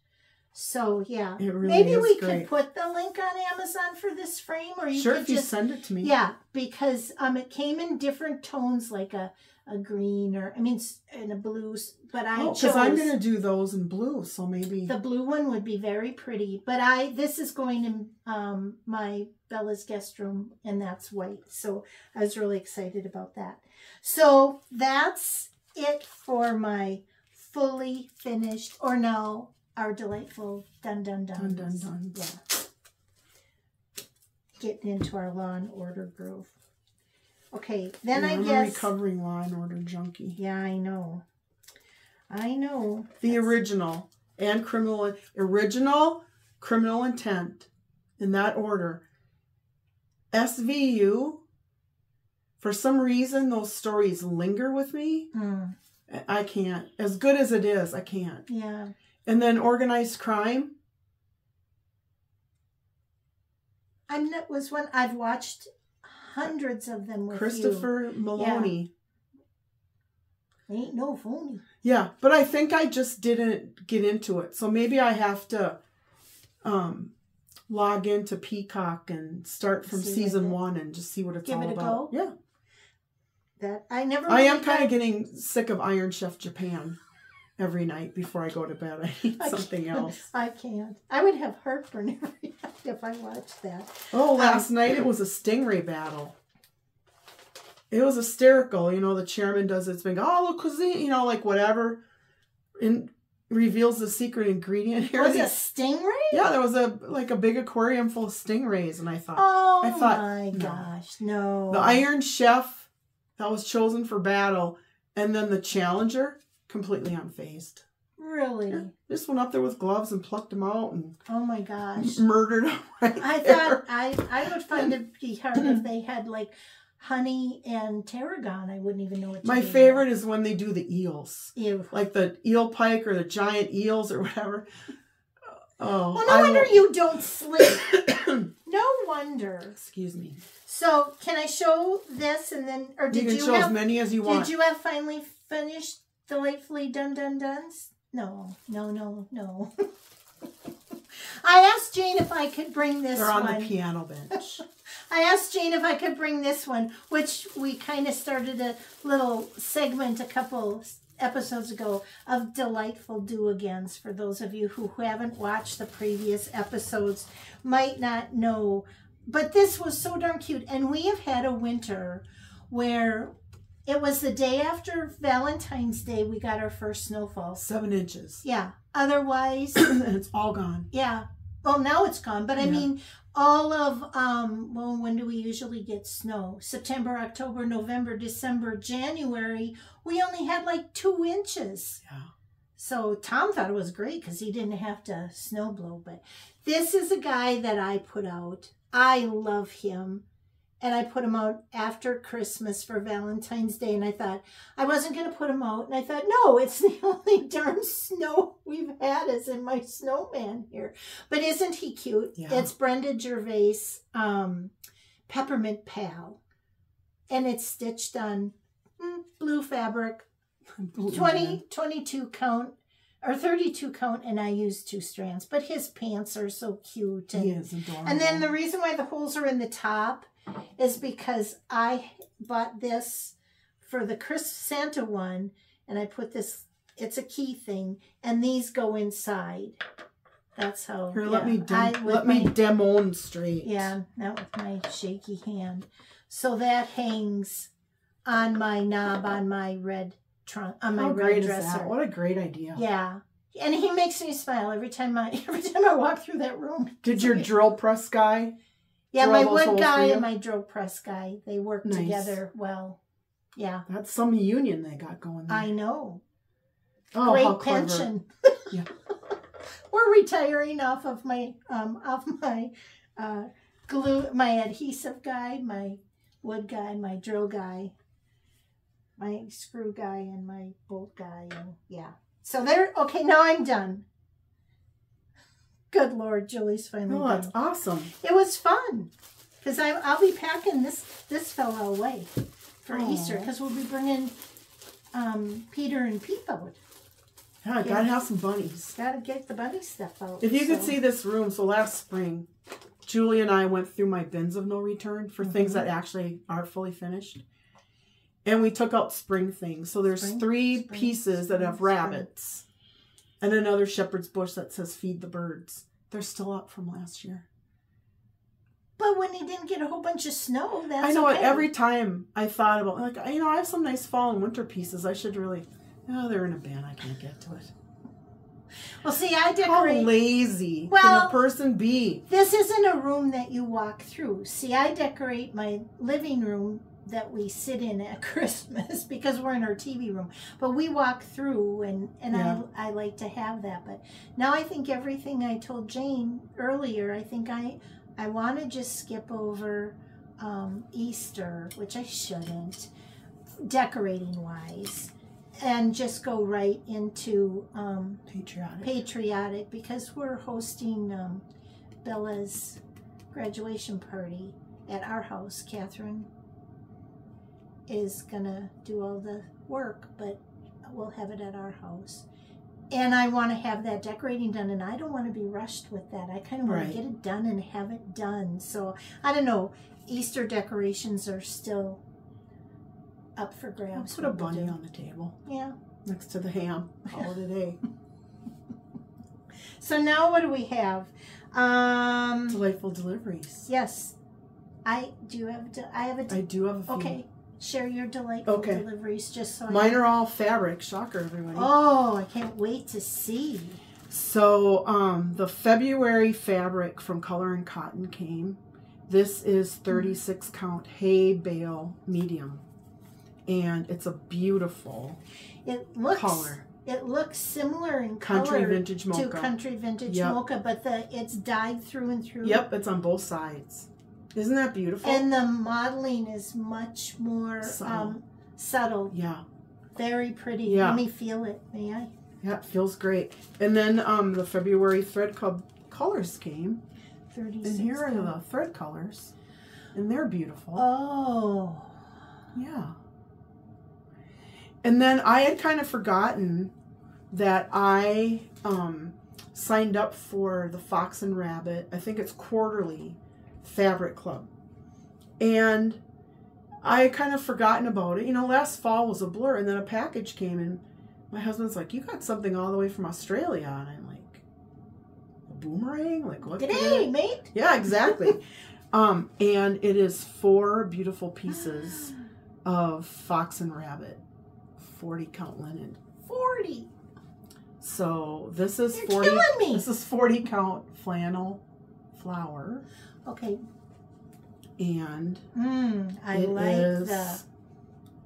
So yeah, it really maybe we great. could put the link on Amazon for this frame, or you sure, could if just you send it to me. Yeah, because um, it came in different tones, like a a green or I mean, and a blue. But I oh, chose I'm gonna do those in blue, so maybe the blue one would be very pretty. But I this is going in um my Bella's guest room, and that's white. So I was really excited about that. So that's it for my fully finished or no. Our delightful dun dun dun dun dun. Yeah, getting into our law and order groove. Okay, then I guess recovering law and order junkie. Yeah, I know, I know. The original and criminal original criminal intent in that order. S V U. For some reason, those stories linger with me. Mm. I can't. As good as it is, I can't. Yeah. And then organized crime. I'm not was one I've watched hundreds of them with Christopher you. Maloney. Yeah. Ain't no phony. Yeah, but I think I just didn't get into it. So maybe I have to um, log into Peacock and start from see season one and just see what it's Give all it a about. Go. Yeah. That I never. I really am kind of getting sick of Iron Chef Japan. Every night before I go to bed, I need something I else. I can't. I would have heartburn every night if I watched that. Oh, last um, night it was a stingray battle. It was hysterical. You know, the chairman does its thing. Oh, look, cuisine, you know, like whatever. And reveals the secret ingredient here. Was it a stingray? Yeah, there was a like a big aquarium full of stingrays. And I thought, oh I thought, my no. gosh, no. The Iron Chef that was chosen for battle, and then the challenger. Completely unfazed. Really? Yeah. Just went up there with gloves and plucked them out and oh my gosh, murdered them. Right I there. thought I I would find it be hard if they had like honey and tarragon. I wouldn't even know what. To my do favorite about. is when they do the eels, Ew. like the eel pike or the giant eels or whatever. Oh, well, no I wonder will... you don't sleep. No wonder. Excuse me. So, can I show this and then, or did you, can you show have, as many as you want? Did you have finally finished delightfully done done duns? No, no, no, no. I asked Jane if I could bring this. They're on one. The piano bench. I asked Jane if I could bring this one, which we kind of started a little segment a couple episodes ago of delightful do-agains. For those of you who haven't watched the previous episodes, might not know, but this was so darn cute. And we have had a winter where it was the day after Valentine's Day we got our first snowfall. Seven inches. Yeah. Otherwise, it's all gone. Yeah. Well, now it's gone, but I yeah. mean, all of, um, well, when do we usually get snow? September, October, November, December, January, we only had like two inches. Yeah. So Tom thought it was great because he didn't have to snow blow, but this is a guy that I put out. I love him. And I put him out after Christmas for Valentine's Day. And I thought, I wasn't going to put him out. And I thought, no, it's the only darn snow we've had is in my snowman here. But isn't he cute? Yeah. It's Brenda Gervais, um, Peppermint Pal. And it's stitched on blue fabric, twenty, twenty-two count. Or thirty-two count, and I use two strands. But his pants are so cute. And, he is adorable. And then the reason why the holes are in the top is because I bought this for the Chris Santa one, and I put this, it's a key thing, and these go inside. That's how. Here, yeah, let me, dem I, let my, me demonstrate. Yeah, not with my shaky hand. So that hangs on my knob on my red trunk on my How red great dresser. Is that? What a great idea. Yeah. And he makes me smile every time I every time I walk through that room. Did your drill press guy? Yeah, my wood guy and my drill press guy. They work nice. together well. Yeah. That's some union they got going there. I know. Oh, great pension. Yeah. We're retiring off of my um off my uh glue my adhesive guy, my wood guy, my drill guy, my screw guy, and my bolt guy, and yeah. So there, okay, now I'm done. Good Lord, Julie's finally oh, done. Oh, that's awesome. It was fun, because I'll be packing this this fella away for Aww. Easter, because we'll be bringing um, Peter and Pete out. Yeah, yeah, gotta have some bunnies. Gotta get the bunny stuff out. If you so. could see this room, so last spring, Julie and I went through my bins of no return for mm-hmm. things that actually are fully finished. And we took out spring things. So there's spring, three spring, pieces spring, that have rabbits spring. and another shepherd's bush that says feed the birds. They're still up from last year. But when he didn't get a whole bunch of snow, that's I know okay. every time I thought about, like, you know, I have some nice fall and winter pieces. I should really, oh, they're in a bin. I can't get to it. Well, see, I decorate. How lazy well, can a person be? This isn't a room that you walk through. See, I decorate my living room that we sit in at Christmas because we're in our T V room, but we walk through and, and yeah. I, I like to have that. But now I think everything I told Jane earlier, I think I, I want to just skip over um, Easter, which I shouldn't, decorating wise, and just go right into um, patriotic. patriotic because we're hosting um, Bella's graduation party at our house. Catherine is gonna do all the work, but we'll have it at our house, and I want to have that decorating done, and I don't want to be rushed with that. I kind of want right. to get it done and have it done. So I don't know, Easter decorations are still up for grabs. I'll put a bunny on the table, yeah, next to the ham holiday. So now what do we have? Um delightful deliveries. Yes, I do have to, I have a I do have a few. Okay, share your delightful okay. deliveries, just so mine I are all fabric. Shocker, everybody. Oh, I can't wait to see. So um, the February fabric from Colour and Cotton came. This is thirty-six mm-hmm. count hay bale medium, and it's a beautiful it looks, color. It looks similar in country color vintage mocha. to Country Vintage yep. Mocha, but the it's dyed through and through. Yep, it's on both sides. Isn't that beautiful? And the modeling is much more subtle. Um, subtle. Yeah. Very pretty. Yeah. Let me feel it, may I? Yeah, it feels great. And then um, the February Thread Club color scheme. thirty-six and here are the thread colors, and they're beautiful. Oh. Yeah. And then I had kind of forgotten that I um, signed up for the Fox and Rabbit, I think it's quarterly, fabric club. And I had kind of forgotten about it. You know, last fall was a blur, and then a package came, and my husband's like, you got something all the way from Australia. And I'm like, a boomerang? Like, what? Today, mate. Yeah, exactly. um, and it is four beautiful pieces of Fox and Rabbit, forty count linen. forty. So this is You're forty. Killing me. This is forty count flannel flower. Okay. And mm, I it like is, the.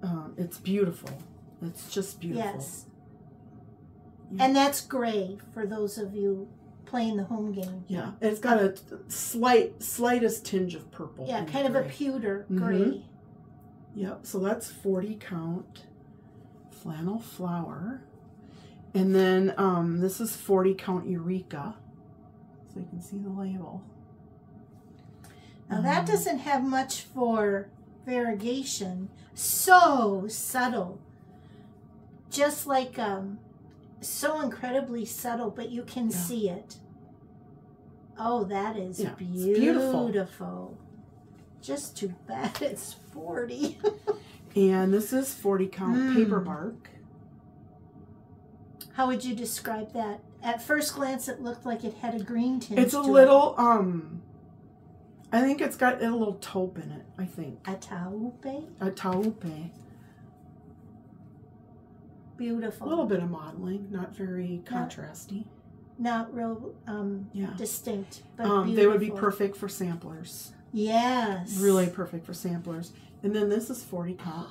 Um, it's beautiful. It's just beautiful. Yes. Yeah. And that's gray for those of you playing the home game. Yeah, it's got a slight, slightest tinge of purple. Yeah, kind gray. of a pewter gray. Mm-hmm. Yep. So that's forty count flannel flower. And then um, this is forty count Eureka, so you can see the label. Now um, that doesn't have much for variegation. So subtle, just like um, so incredibly subtle, but you can yeah. see it. Oh, that is yeah, beautiful. beautiful. Just too bad it's forty. And this is forty count mm. paper bark. How would you describe that? At first glance, it looked like it had a green tinge. It's a to little, it. um, I think it's got a little taupe in it, I think. A taupe? A taupe. Beautiful. A little bit of modeling, not very not, contrasty. Not real um, yeah. distinct, but um, beautiful. They would be perfect for samplers. Yes. Really perfect for samplers. And then this is forty count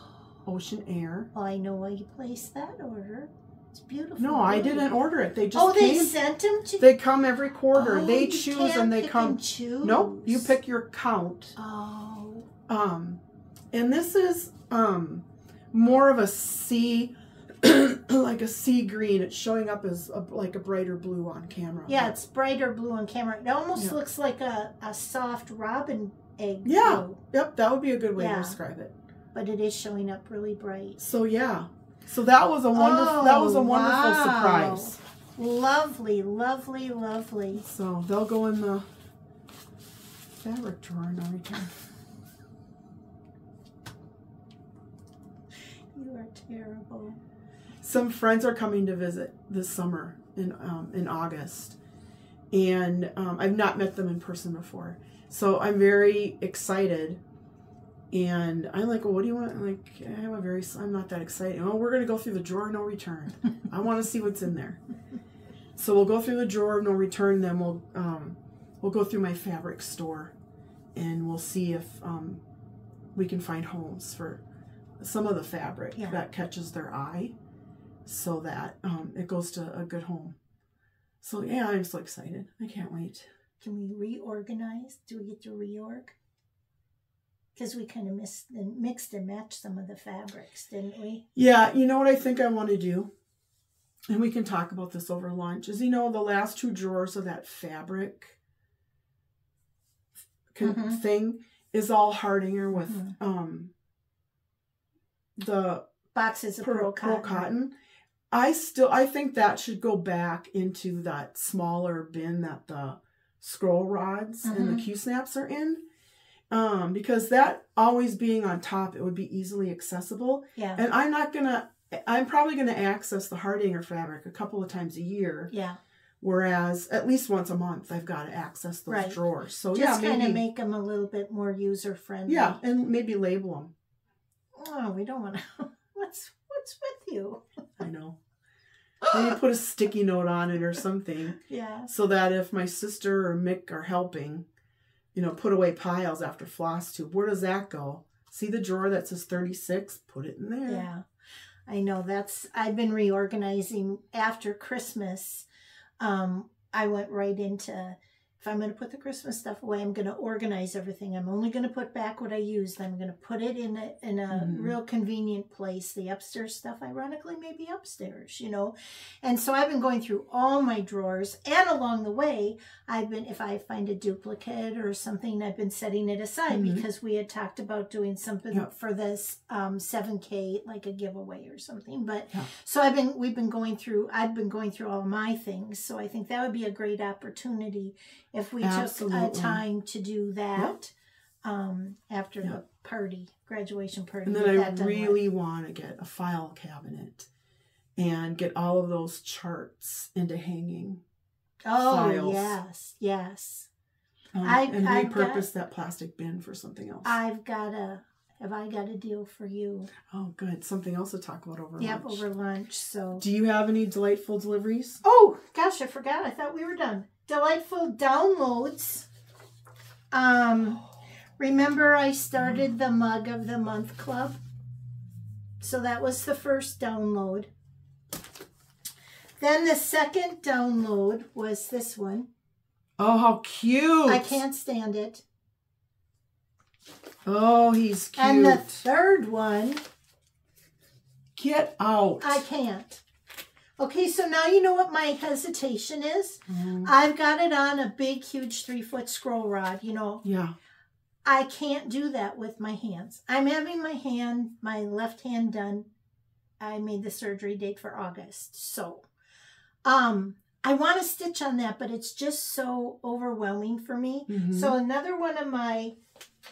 Ocean Air. Well, I know why you placed that order. It's beautiful. No, really. I didn't order it. They just oh, came. they sent them to. They come every quarter. Oh, they choose you can't and they pick come. And choose. Nope, you pick your count. Oh. Um, and this is um, more of a sea, like a sea green. It's showing up as a, like a brighter blue on camera. Yeah, it's brighter blue on camera. It almost yeah. looks like a a soft robin egg. Yeah. Blue. Yep, that would be a good way yeah. to describe it. But it is showing up really bright. So yeah. So that was a wonderful, oh, that was a wonderful wow. surprise. Lovely, lovely, lovely. So they'll go in the fabric drawer and everything. You are terrible. Some friends are coming to visit this summer in um, in August, and um, I've not met them in person before. So I'm very excited. And I'm like, well, what do you want? I'm like, I have a very, I'm not that excited. Oh, we're going to go through the drawer of no return. I want to see what's in there. So we'll go through the drawer of no return. Then we'll, um, we'll go through my fabric store and we'll see if um, we can find homes for some of the fabric yeah. that catches their eye so that um, it goes to a good home. So yeah, I'm so excited. I can't wait. Can we reorganize? Do we get to reorg? Because we kind of missed and mixed and matched some of the fabrics, didn't we? Yeah, you know what I think I want to do, and we can talk about this over lunch, is, you know, the last two drawers of that fabric mm-hmm. thing is all Hardanger with mm-hmm. um, the boxes of pearl, pearl cotton. cotton. I still, I think that should go back into that smaller bin that the scroll rods mm-hmm. and the Q-snaps are in. Um, because that always being on top, it would be easily accessible. Yeah. And I'm not going to, I'm probably going to access the Hardanger fabric a couple of times a year. Yeah. Whereas at least once a month, I've got to access those right. drawers. So just yeah, kind of make them a little bit more user friendly. Yeah. And maybe label them. Oh, we don't want to. What's, what's with you? I know. Maybe put a sticky note on it or something. Yeah. So that if my sister or Mick are helping, you know, put away piles after Flosstube. Where does that go? See the drawer that says thirty-six? Put it in there. Yeah, I know. That's, I've been reorganizing after Christmas. Um, I went right into If I'm going to put the Christmas stuff away, I'm going to organize everything. I'm only going to put back what I used. I'm going to put it in a, in a mm-hmm. real convenient place. The upstairs stuff, ironically, may be upstairs, you know. And so I've been going through all my drawers. And along the way, I've been, if I find a duplicate or something, I've been setting it aside mm-hmm. because we had talked about doing something yeah. for this um, seven K, like a giveaway or something. But yeah. so I've been, we've been going through, I've been going through all my things. So I think that would be a great opportunity if we Absolutely. took a time to do that yep. um, after yep. the party, graduation party. And then I really want to get a file cabinet and get all of those charts into hanging Oh, files. yes, yes. Um, I, and I've repurpose got, that plastic bin for something else. I've got a, have I got a deal for you? Oh, good. Something else to talk about over yep, lunch. Yep, over lunch. So, do you have any delightful deliveries? Oh, gosh, I forgot. I thought we were done. Delightful downloads. Um, remember I started the Mug of the Month Club? So that was the first download. Then the second download was this one. Oh, how cute. I can't stand it. Oh, he's cute. And the third one. Get out. I can't. Okay, so now you know what my hesitation is. Mm. I've got it on a big, huge three-foot scroll rod, you know. Yeah. I can't do that with my hands. I'm having my hand, my left hand done. I made the surgery date for August. So um, I want to stitch on that, but it's just so overwhelming for me. Mm-hmm. So another one of my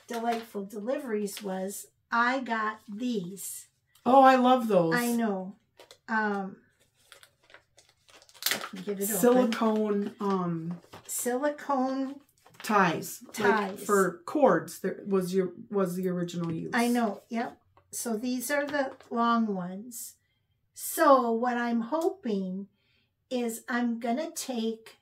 delightful deliveries was I got these. Oh, I love those. I know. Um. Get it silicone open. um silicone ties ties like for cords. There was your was the original use. I know. Yep. So these are the long ones. So what I'm hoping is I'm gonna take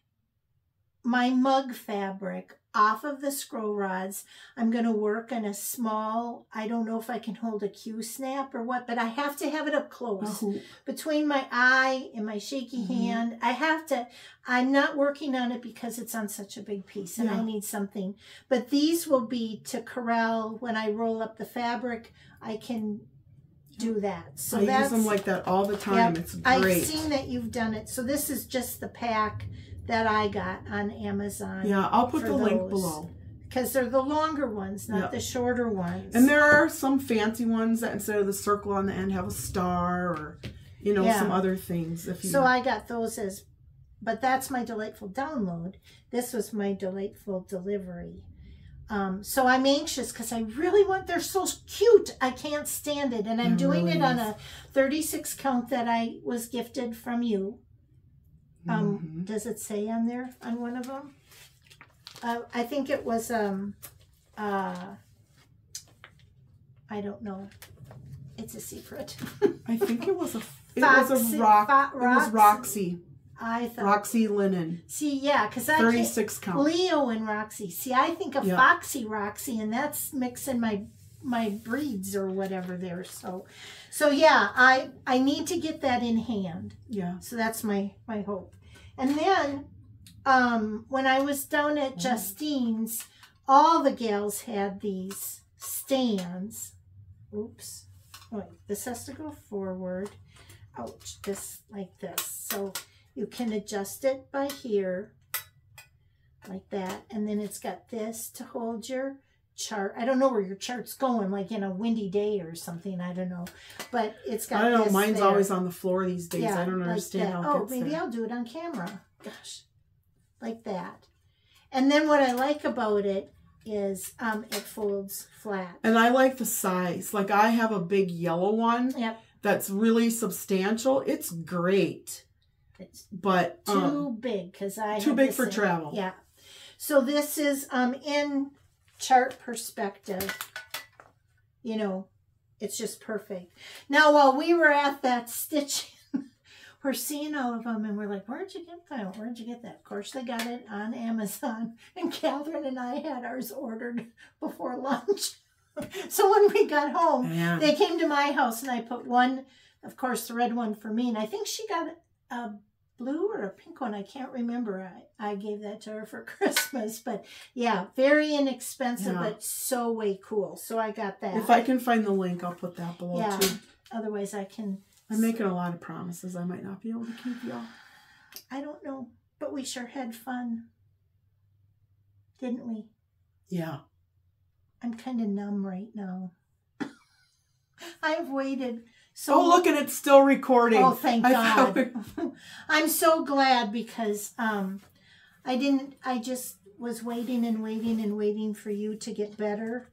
my mug fabric off of the scroll rods. I'm going to work on a small, I don't know if I can hold a Q-snap or what, but I have to have it up close. Uh-huh. Between my eye and my shaky mm-hmm. hand, I have to, I'm not working on it because it's on such a big piece and yeah. I need something. But these will be to corral when I roll up the fabric, I can do that. So I that's, use them like that all the time. Yep, it's great. I've seen that you've done it. So this is just the pack that I got on Amazon. Yeah, I'll put the link below. Because they're the longer ones, not yep. the shorter ones. And there are some fancy ones that instead of the circle on the end have a star or, you know, yeah. some other things. If you so know. I got those as, but that's my delightful download. This was my delightful delivery. Um, so I'm anxious because I really want, they're so cute. I can't stand it. And I'm it doing really it is. on a thirty-six count that I was gifted from you. Um, mm-hmm. Does it say on there, on one of them? Uh, I think it was, um, uh, I don't know. It's a secret. I think it was a, it Foxy, was a rock, Fox, it was Roxy. I thought. Roxy Linen. See, yeah, because I thirty-six count. Leo and Roxy. See, I think of yep. Foxy Roxy, and that's mixing my, my breeds or whatever there. So, so yeah, I, I need to get that in hand. Yeah. So that's my, my hope. And then, um, when I was down at Justine's, all the gals had these stands. Oops. Wait, this has to go forward. Ouch. This, like this. So you can adjust it by here like that. And then it's got this to hold your chart. I don't know where your chart's going, like in a windy day or something. I don't know, but it's got. I don't know. This Mine's there. always on the floor these days. Yeah, I don't like understand that. how. Oh, it maybe there. I'll do it on camera. Gosh, like that. And then what I like about it is um, it folds flat. And I like the size. Like I have a big yellow one. Yep. That's really substantial. It's great. It's but too um, big because I too big for same. travel. Yeah. So this is um in. chart perspective, you know, it's just perfect. Now, while we were at that stitching, we're seeing all of them and we're like, where'd you get that? Where'd you get that? Of course, they got it on Amazon, and Catherine and I had ours ordered before lunch. So when we got home, Man. they came to my house and I put one, of course, the red one for me, and I think she got a blue or a pink one. I can't remember. I, I gave that to her for Christmas. But yeah, very inexpensive, yeah. but so way cool. So I got that. If I can find the link, I'll put that below yeah. too. Otherwise, I can... I'm making a lot of promises. I might not be able to keep y'all. I don't know. But we sure had fun. Didn't we? Yeah. I'm kind of numb right now. I've waited... So, oh, look, and it's still recording. Oh, thank God. It... I'm so glad because um, I didn't, I just was waiting and waiting and waiting for you to get better.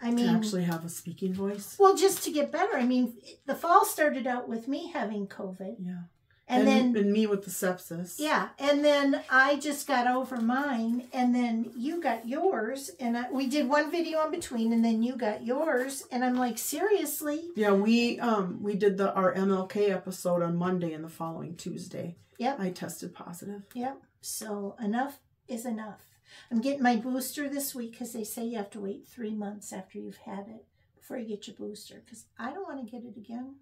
I mean, to actually have a speaking voice. Well, just to get better. I mean, the fall started out with me having COVID. Yeah. And, and then. And me with the sepsis. Yeah. And then I just got over mine, and then you got yours, and I, we did one video in between, and then you got yours, and I'm like, seriously? Yeah, we um we did the our M L K episode on Monday, and the following Tuesday. Yep. I tested positive. Yep. So enough is enough. I'm getting my booster this week because they say you have to wait three months after you've had it before you get your booster, because I don't want to get it again.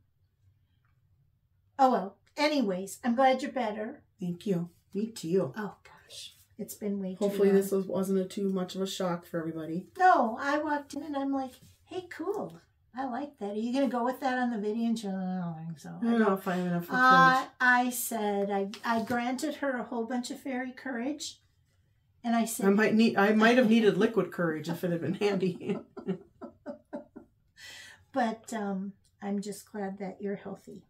Oh, well. Anyways, I'm glad you're better. Thank you. Me too. Oh, gosh. It's been way too Hopefully long. This was, wasn't a too much of a shock for everybody. No, I walked in and I'm like, hey, cool. I like that. Are you going to go with that on the video? And she goes, I don't think so. I don't know if I have enough for courage. I said, I, I granted her a whole bunch of fairy courage. And I said. I might, need, I might have needed liquid courage if it had been handy. But um, I'm just glad that you're healthy.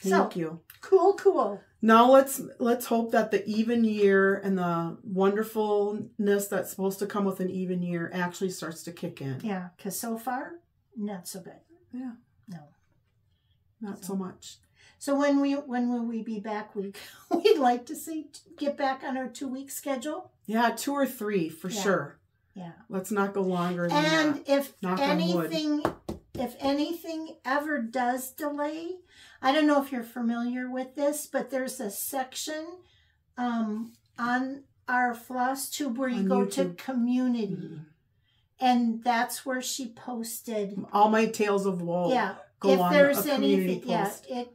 Thank so, you. Cool, cool. Now let's let's hope that the even year and the wonderfulness that's supposed to come with an even year actually starts to kick in. Yeah, because so far, not so good. Yeah. No. Not so, so much. So when we when will we be back? We we'd like to see get back on our two week schedule. Yeah, two or three for yeah. sure. Yeah. Let's not go longer than and that. And if Knock anything. If anything ever does delay, I don't know if you're familiar with this, but there's a section um, on our Flosstube where you on go YouTube. To community. Mm-hmm. And that's where she posted. All my tales of woe. Yeah. Go if on there's a anything, post. Yeah. It,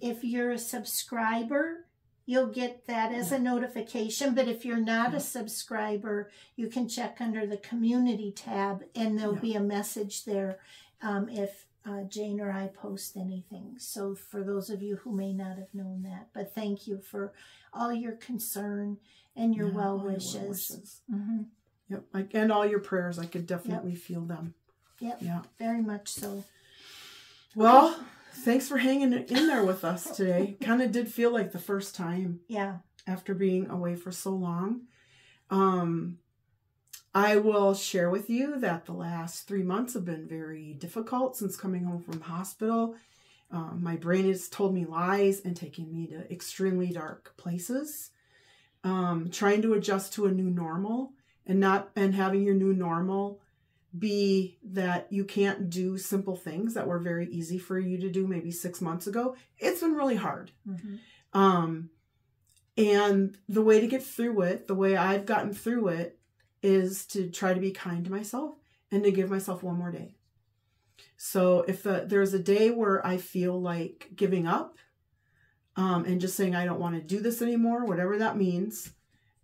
if you're a subscriber, you'll get that as yeah. a notification. But if you're not yeah. a subscriber, you can check under the community tab and there'll yeah. be a message there. Um, if uh, Jane or I post anything. So for those of you who may not have known that, but thank you for all your concern and your yeah, well wishes. Your well wishes. Mm-hmm. Yep, like, and all your prayers. I could definitely yep. feel them. Yep, yeah. very much so. Well, okay. Thanks for hanging in there with us today. Kind of did feel like the first time. Yeah. After being away for so long. Um... I will share with you that the last three months have been very difficult since coming home from hospital. Um, my brain has told me lies and taking me to extremely dark places. Um, trying to adjust to a new normal and not and having your new normal be that you can't do simple things that were very easy for you to do maybe six months ago. It's been really hard. Mm-hmm. Um, and the way to get through it, the way I've gotten through it, is to try to be kind to myself and to give myself one more day. So if the, there's a day where I feel like giving up um, and just saying I don't want to do this anymore, whatever that means,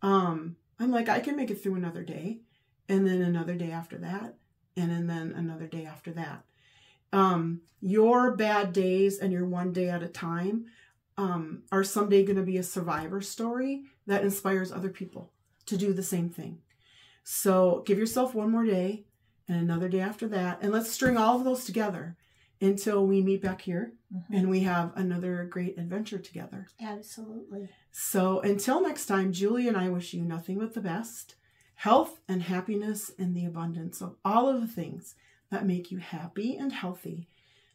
um, I'm like, I can make it through another day, and then another day after that, and, and then another day after that. Um, your bad days and your one day at a time um, are someday going to be a survivor story that inspires other people to do the same thing. So give yourself one more day and another day after that. And let's string all of those together until we meet back here mm-hmm. and we have another great adventure together. Absolutely. So until next time, Julie and I wish you nothing but the best. Health and happiness and the abundance of all of the things that make you happy and healthy.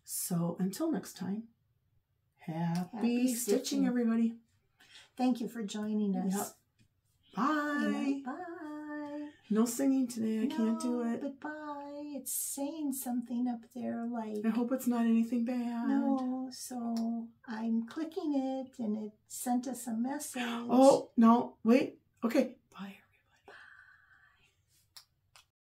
So until next time, happy, happy stitching, stitching, everybody. Thank you for joining us. Yep. Bye. Bye. No singing today. I no, can't do it. But bye. It's saying something up there like... I hope it's not anything bad. No. So I'm clicking it and it sent us a message. Oh, no. Wait. Okay. Bye.